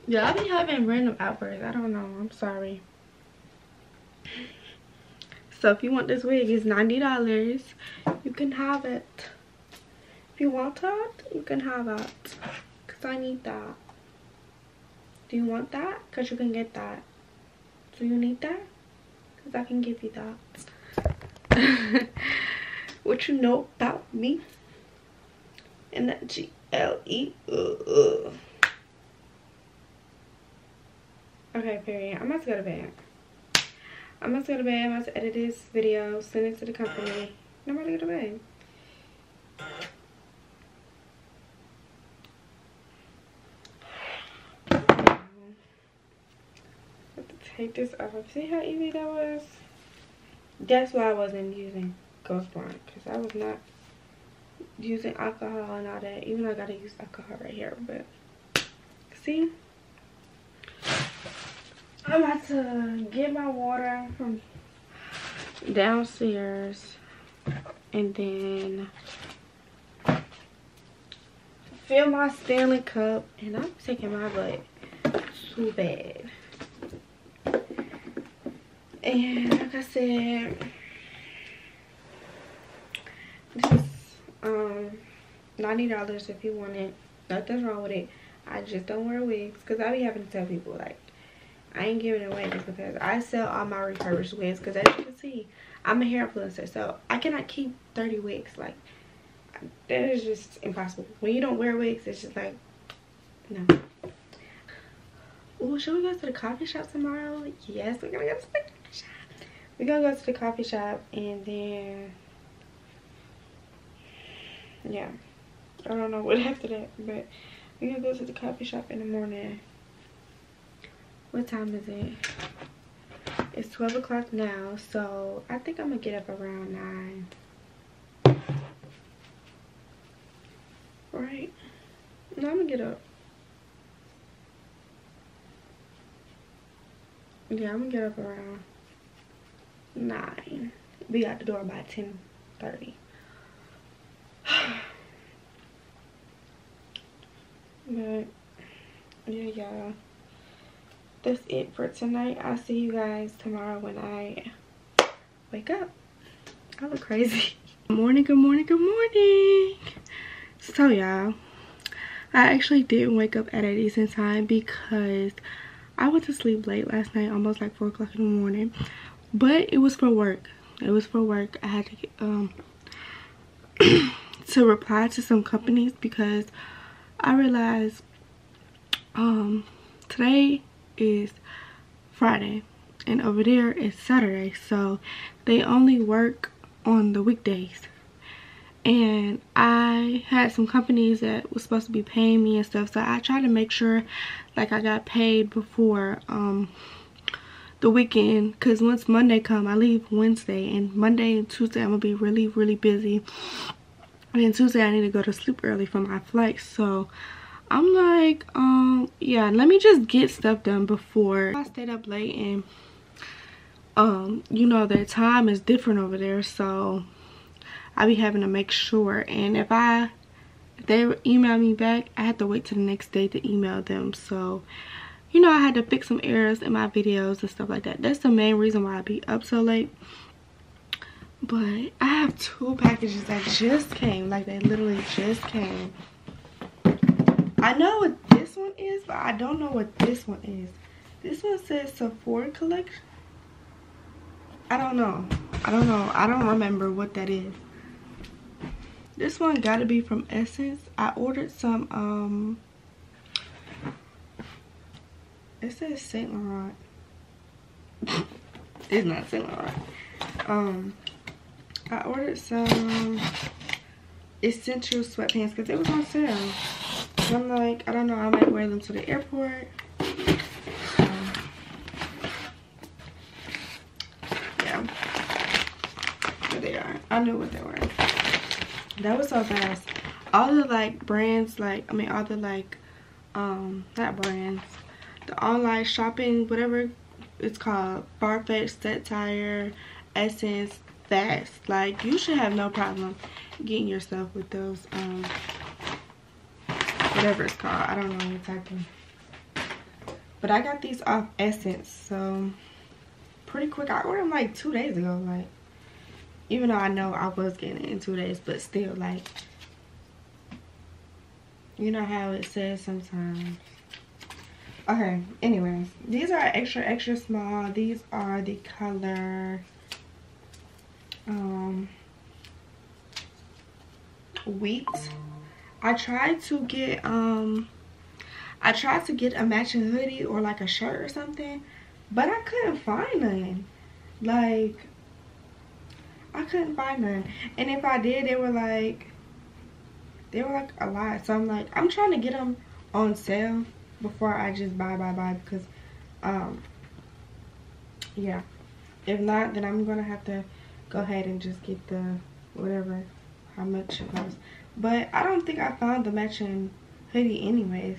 Yeah, I be having random outbursts. I don't know. I'm sorry. So if you want this wig, it's ninety dollars. You can have it. If you want that, you can have it. Because I need that. Do you want that? Because you can get that. Do you need that? Because I can give you that. What you know about me? And that G L E. Ugh. Okay, period. I'm about to go to bed. I'm about to go to bed. I'm about to edit this video, send it to the company. I'm about to go to bed. I have to take this off. See how easy that was? That's why I wasn't using Ghostbond, because I was not using alcohol and all that. Even though I gotta use alcohol right here, but see? I'm about to get my water from downstairs and then fill my Stanley cup, and I'm taking my butt to bed. And like I said, this is um ninety dollars if you want it. Nothing's wrong with it. I just don't wear wigs, because I be having to tell people, like, I ain't giving it away just because I sell all my refurbished wigs, because as you can see, I'm a hair influencer, so I cannot keep thirty wigs. Like, that is just impossible. When you don't wear wigs, it's just like, no. Oh, should we go to the coffee shop tomorrow? Yes, we're gonna go to the coffee shop. We're gonna go to the coffee shop, and then, yeah. I don't know what after that, but we're gonna go to the coffee shop in the morning. What time is it? It's twelve o'clock now, so I think I'm gonna get up around nine. Right? No, I'm gonna get up. Yeah, I'm gonna get up around nine. Be out the door by ten thirty. But yeah, y'all. That's it for tonight. I'll see you guys tomorrow when I wake up. I look crazy. Good morning, good morning, good morning. So y'all, I actually didn't wake up at a decent time because I went to sleep late last night, almost like four o'clock in the morning. But it was for work. It was for work. I had to get, um to reply to some companies because I realized um today is Friday and over there is Saturday, so they only work on the weekdays. And I had some companies that was supposed to be paying me and stuff, so I tried to make sure like I got paid before um the weekend, because once Monday come, I leave Wednesday, and Monday and Tuesday I'm gonna be really really busy, and then Tuesday I need to go to sleep early for my flight. So I'm like, um, yeah, let me just get stuff done before I stayed up late. And, um, you know, their time is different over there, so I be having to make sure. And if I, if they email me back, I had to wait till the next day to email them. So, you know, I had to fix some errors in my videos and stuff like that. That's the main reason why I be up so late. But I have two packages that just came, like they literally just came. I know what this one is, but I don't know what this one is. This one says Sephora collection. I don't know. I don't know. I don't remember what that is. This one gotta be from Essence. I ordered some, um, it says Saint Laurent. It's not Saint Laurent. Um, I ordered some essential sweatpants because it was on sale. I'm like, I don't know, I might wear them to the airport. Um, yeah. There they are. I knew what they were. That was so fast. All the like brands, like, I mean, all the like, um, not brands, the online shopping, whatever it's called, Farfetch, Setire, Essence, fast. Like, you should have no problem getting yourself with those, um, whatever it's called. I don't know what type of. But I got these off Essence, so pretty quick. I ordered them like two days ago. Like, even though I know I was getting it in two days, but still, like, you know how it says sometimes. Okay, anyways, these are extra extra small. These are the color um, wheat. I tried to get um I tried to get a matching hoodie or like a shirt or something, but I couldn't find none. Like, I couldn't find none, and if I did, they were like they were like a lot. So I'm like, I'm trying to get them on sale before I just buy buy buy because um yeah, if not, then I'm gonna have to go ahead and just get the whatever, how much it costs. But I don't think I found the matching hoodie anyways.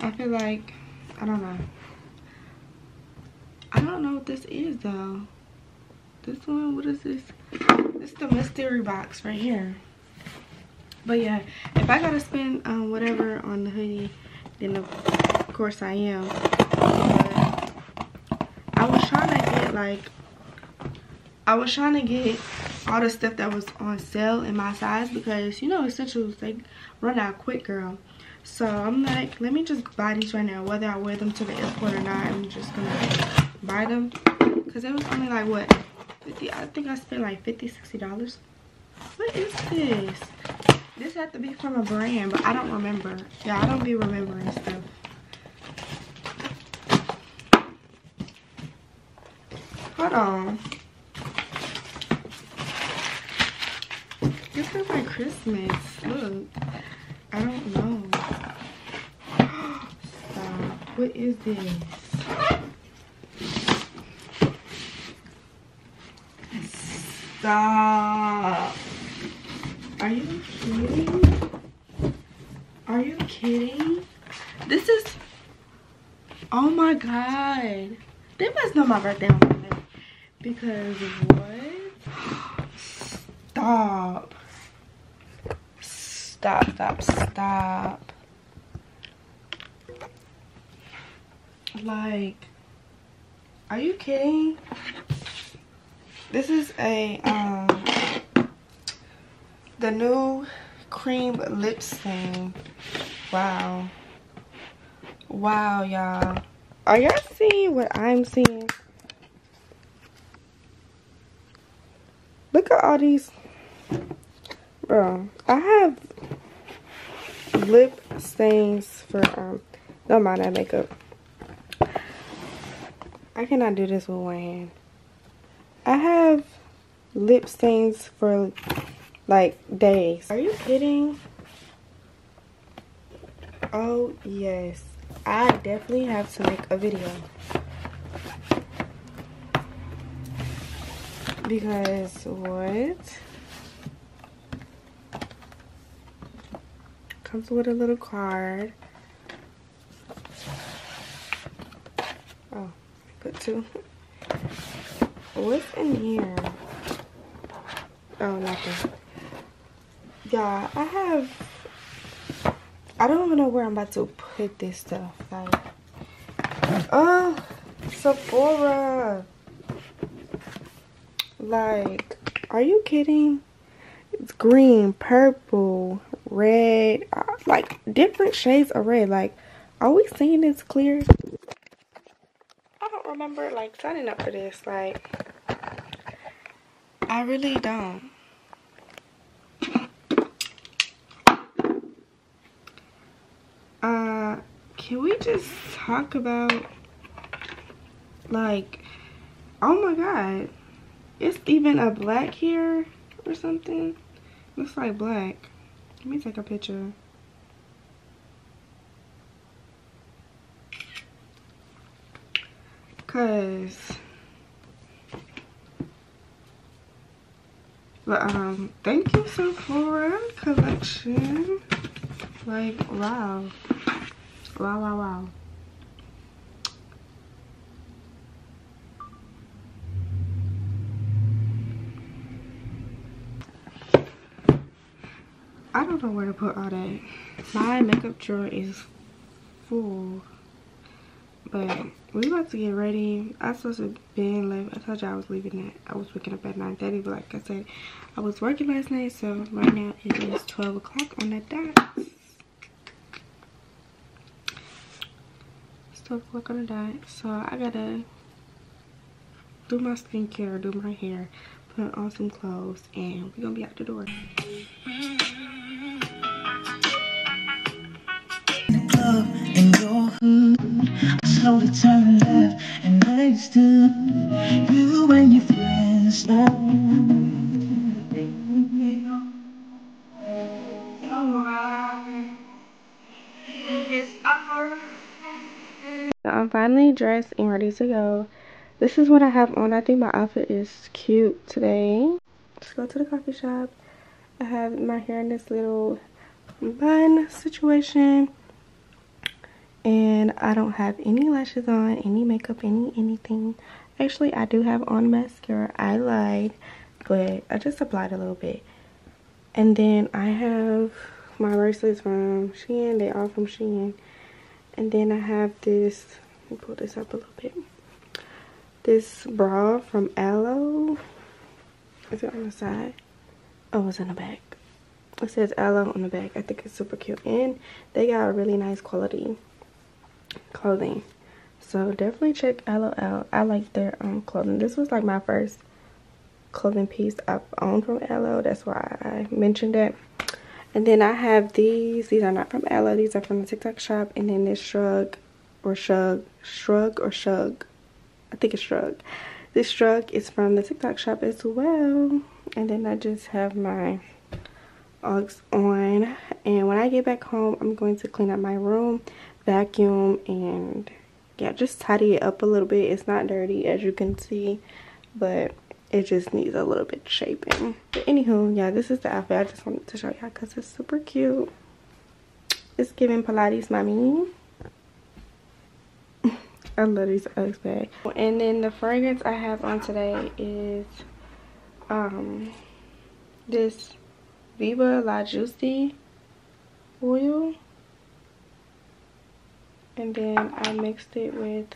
I feel like, I don't know. I don't know what this is though. This one, what is this? It's the mystery box right here. But yeah, if I gotta spend um, whatever on the hoodie, then of course I am. But I was trying to get like, I was trying to get all the stuff that was on sale in my size because, you know, essentials, they run out quick, girl. So I'm like, let me just buy these right now, whether I wear them to the airport or not. I'm just gonna buy them because it was only like what, fifty? I think I spent like fifty, sixty dollars. What is this? This had to be from a brand, but I don't remember. Yeah, I don't be remembering stuff. Hold on. This is like Christmas. Look. I don't know. Stop. What is this? Stop. Are you kidding? Are you kidding? This is... Oh my god. They must know my birthday on my name. Because what? Stop. Stop, stop, stop. Like, are you kidding? This is a, um, the new cream lip thing. Wow. Wow, y'all. Are y'all seeing what I'm seeing? Look at all these. Bro, I have lip stains for, um, don't mind that makeup. I cannot do this with one hand. I have lip stains for, like, days. Are you kidding? Oh, yes. I definitely have to make a video. Because what? Comes with a little card. Oh, put two. What's in here? Oh, nothing. Yeah, I have. I don't even know where I'm about to put this stuff. Like, oh, Sephora. Like, are you kidding? It's green, purple, red, like different shades of red. Like, are we seeing this clear? I don't remember like signing up for this. Like, I really don't. Uh can we just talk about, like, oh my god, it's even a black here or something. Looks like black. Let me take a picture. Cause, but, um, thank you Sephora collection. Like, wow, wow, wow, wow. I don't know where to put all that. My makeup drawer is full. But we about to get ready. I was supposed to be in late. I told you I was leaving at, I was waking up at nine thirty. But like I said, I was working last night. So right now it is twelve o'clock on the dot. It's twelve o'clock on the dot. So I gotta do my skincare, do my hair. putting on some clothes, and we're gonna be out the door. And go home, slowly turn left, and next to you and your friends. Oh, so I'm finally dressed and ready to go. This is what I have on. I think my outfit is cute today. Let's go to the coffee shop. I have my hair in this little bun situation. And I don't have any lashes on, any makeup, any anything. Actually, I do have on mascara. I lied, but I just applied a little bit. And then I have my bracelets from Shein. They are from Shein. And then I have this, let me pull this up a little bit. This bra from Alo. Is it on the side? Oh, it's in the back. It says Alo on the back. I think it's super cute. And they got a really nice quality clothing, so definitely check Alo out. I like their um clothing. This was like my first clothing piece I've owned from Alo, that's why I mentioned that. And then I have these these are not from Alo, these are from the TikTok shop. And then this shrug or shrug shrug or shrug I think it's shrug this shrug is from the TikTok shop as well. And then I just have my Uggs on, and when I get back home I'm going to clean up my room, vacuum, and yeah, just tidy it up a little bit. It's not dirty as you can see, but it just needs a little bit shaping. But anywho, yeah, this is the outfit. I just wanted to show y'all because it's super cute. It's giving Pilates mommy. I love these Uggs bag. And then the fragrance I have on today is um this Viva La Juicy oil. And then I mixed it with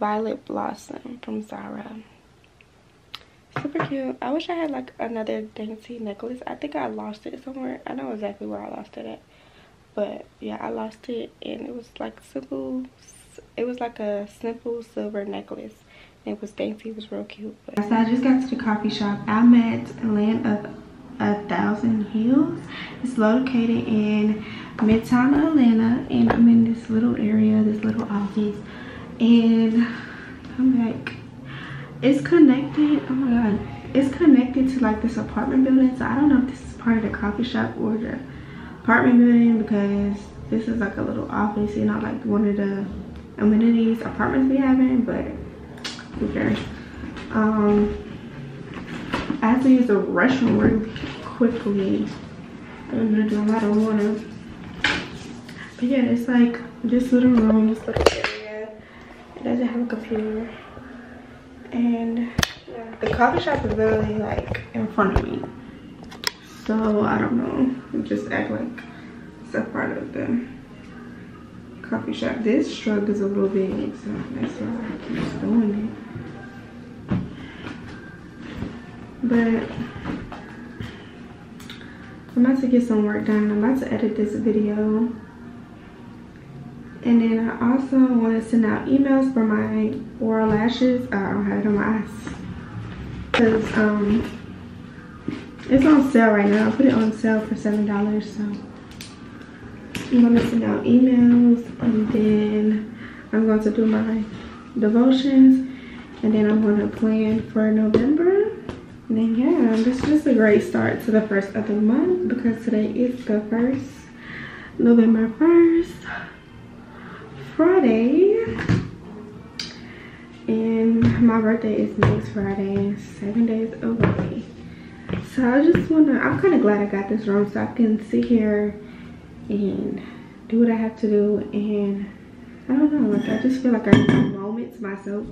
Violet Blossom from Zara. Super cute. I wish I had like another dainty necklace. I think I lost it somewhere. I know exactly where I lost it at. But yeah, I lost it, and it was like simple. It was like a simple silver necklace. It was dainty. It was real cute. But. So I just got to the coffee shop. I'm at Land of A Thousand Hills. It's located in Midtown Atlanta, and I'm in this little area, this little office, and come back. It's connected. Oh my god, it's connected to like this apartment building. So I don't know if this is part of the coffee shop or the apartment building, because this is like a little office, you know, like one of the amenities apartments we have in. But who cares? Um, I have to use the restroom really quickly. I'm gonna do a lot of water. But yeah, it's like this little room, this little area. It doesn't have a computer. And yeah, the coffee shop is literally like in front of me. So I don't know. Just act like it's a part of the coffee shop. This shrug is a little big, so that's why I keep doing it. But I'm about to get some work done. I'm about to edit this video. And then I also want to send out emails for my oral lashes. I don't have it on my eyes. Because um, it's on sale right now. I put it on sale for seven dollars. So I'm going to send out emails. And then I'm going to do my devotions. And then I'm going to plan for November. And then yeah, this is just a great start to the first of the month, because today is the first, November first, Friday, and my birthday is next Friday, seven days away. So I just wanna, I'm kind of glad I got this room so I can sit here and do what I have to do. And I don't know, like I just feel like I need a moment to myself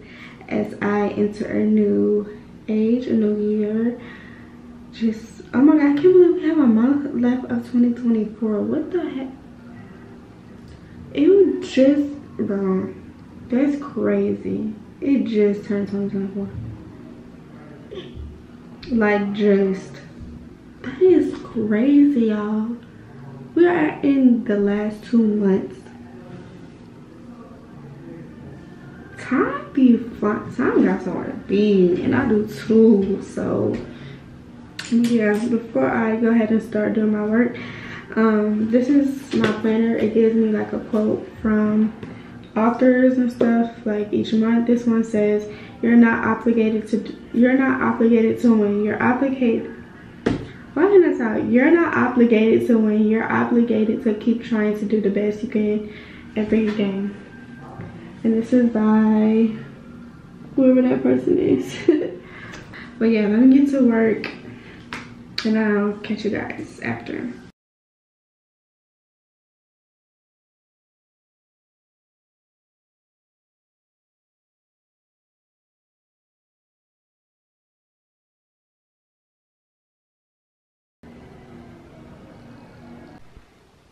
as I enter a new age, a new year. Just oh my god, I can't believe we have a month left of twenty twenty-four. What the heck? It was just, bro, that's crazy. It just turned twenty twenty-four. Like, just, that is crazy, y'all. We are in the last two months. Time be flying. Time got somewhere to be, and I do too. So yeah, before I go ahead and start doing my work, um this is my planner. It gives me like a quote from authors and stuff like each month. This one says, you're not obligated to you're not obligated to win, you're obligated why didn't I talk? You're not obligated to win, you're obligated to keep trying to do the best you can every game. And this is by whoever that person is. But yeah, let me get to work and I'll catch you guys after.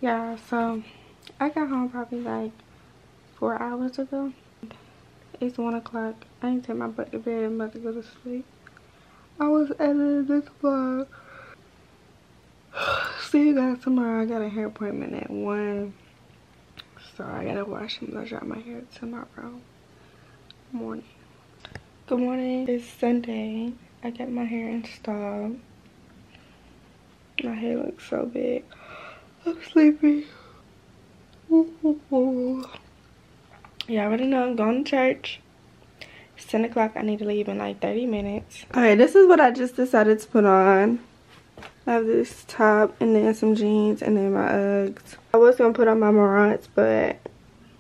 Yeah, so I got home probably like four hours ago. It's one o'clock. I didn't take my butt to bed. I'm about to go to sleep. I was editing this vlog. See you guys tomorrow. I got a hair appointment at one. So I gotta wash and blow dry my hair tomorrow morning. Good morning. It's Sunday. I got my hair installed. My hair looks so big. I'm sleepy. Y'all already know I'm going to church. It's ten o'clock. I need to leave in like thirty minutes. Alright, this is what I just decided to put on. I have this top and then some jeans and then my Uggs. I was going to put on my Marantz, but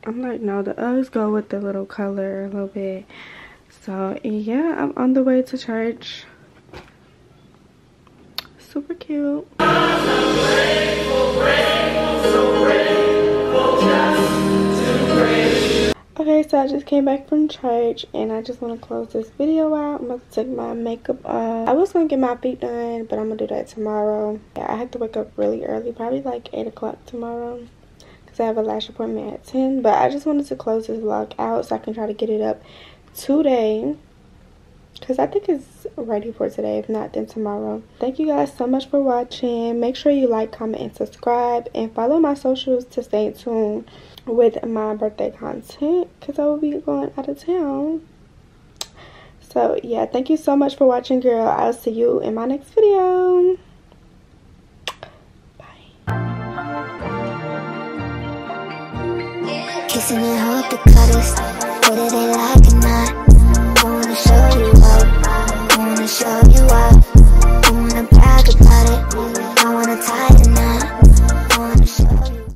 I'm like, no, the Uggs go with the little color a little bit. So, yeah, I'm on the way to church. Super cute. Okay, so I just came back from church and I just want to close this video out. I'm about to take my makeup off. I was going to get my feet done, but I'm going to do that tomorrow. Yeah, I have to wake up really early, probably like eight o'clock tomorrow, because I have a lash appointment at ten. But I just wanted to close this vlog out so I can try to get it up today, because I think it's ready for today. If not, then tomorrow. Thank you guys so much for watching. Make sure you like, comment, and subscribe. And follow my socials to stay tuned with my birthday content, because I will be going out of town. So, yeah. Thank you so much for watching, girl. I'll see you in my next video. Bye. Kissing it hard because what do they like?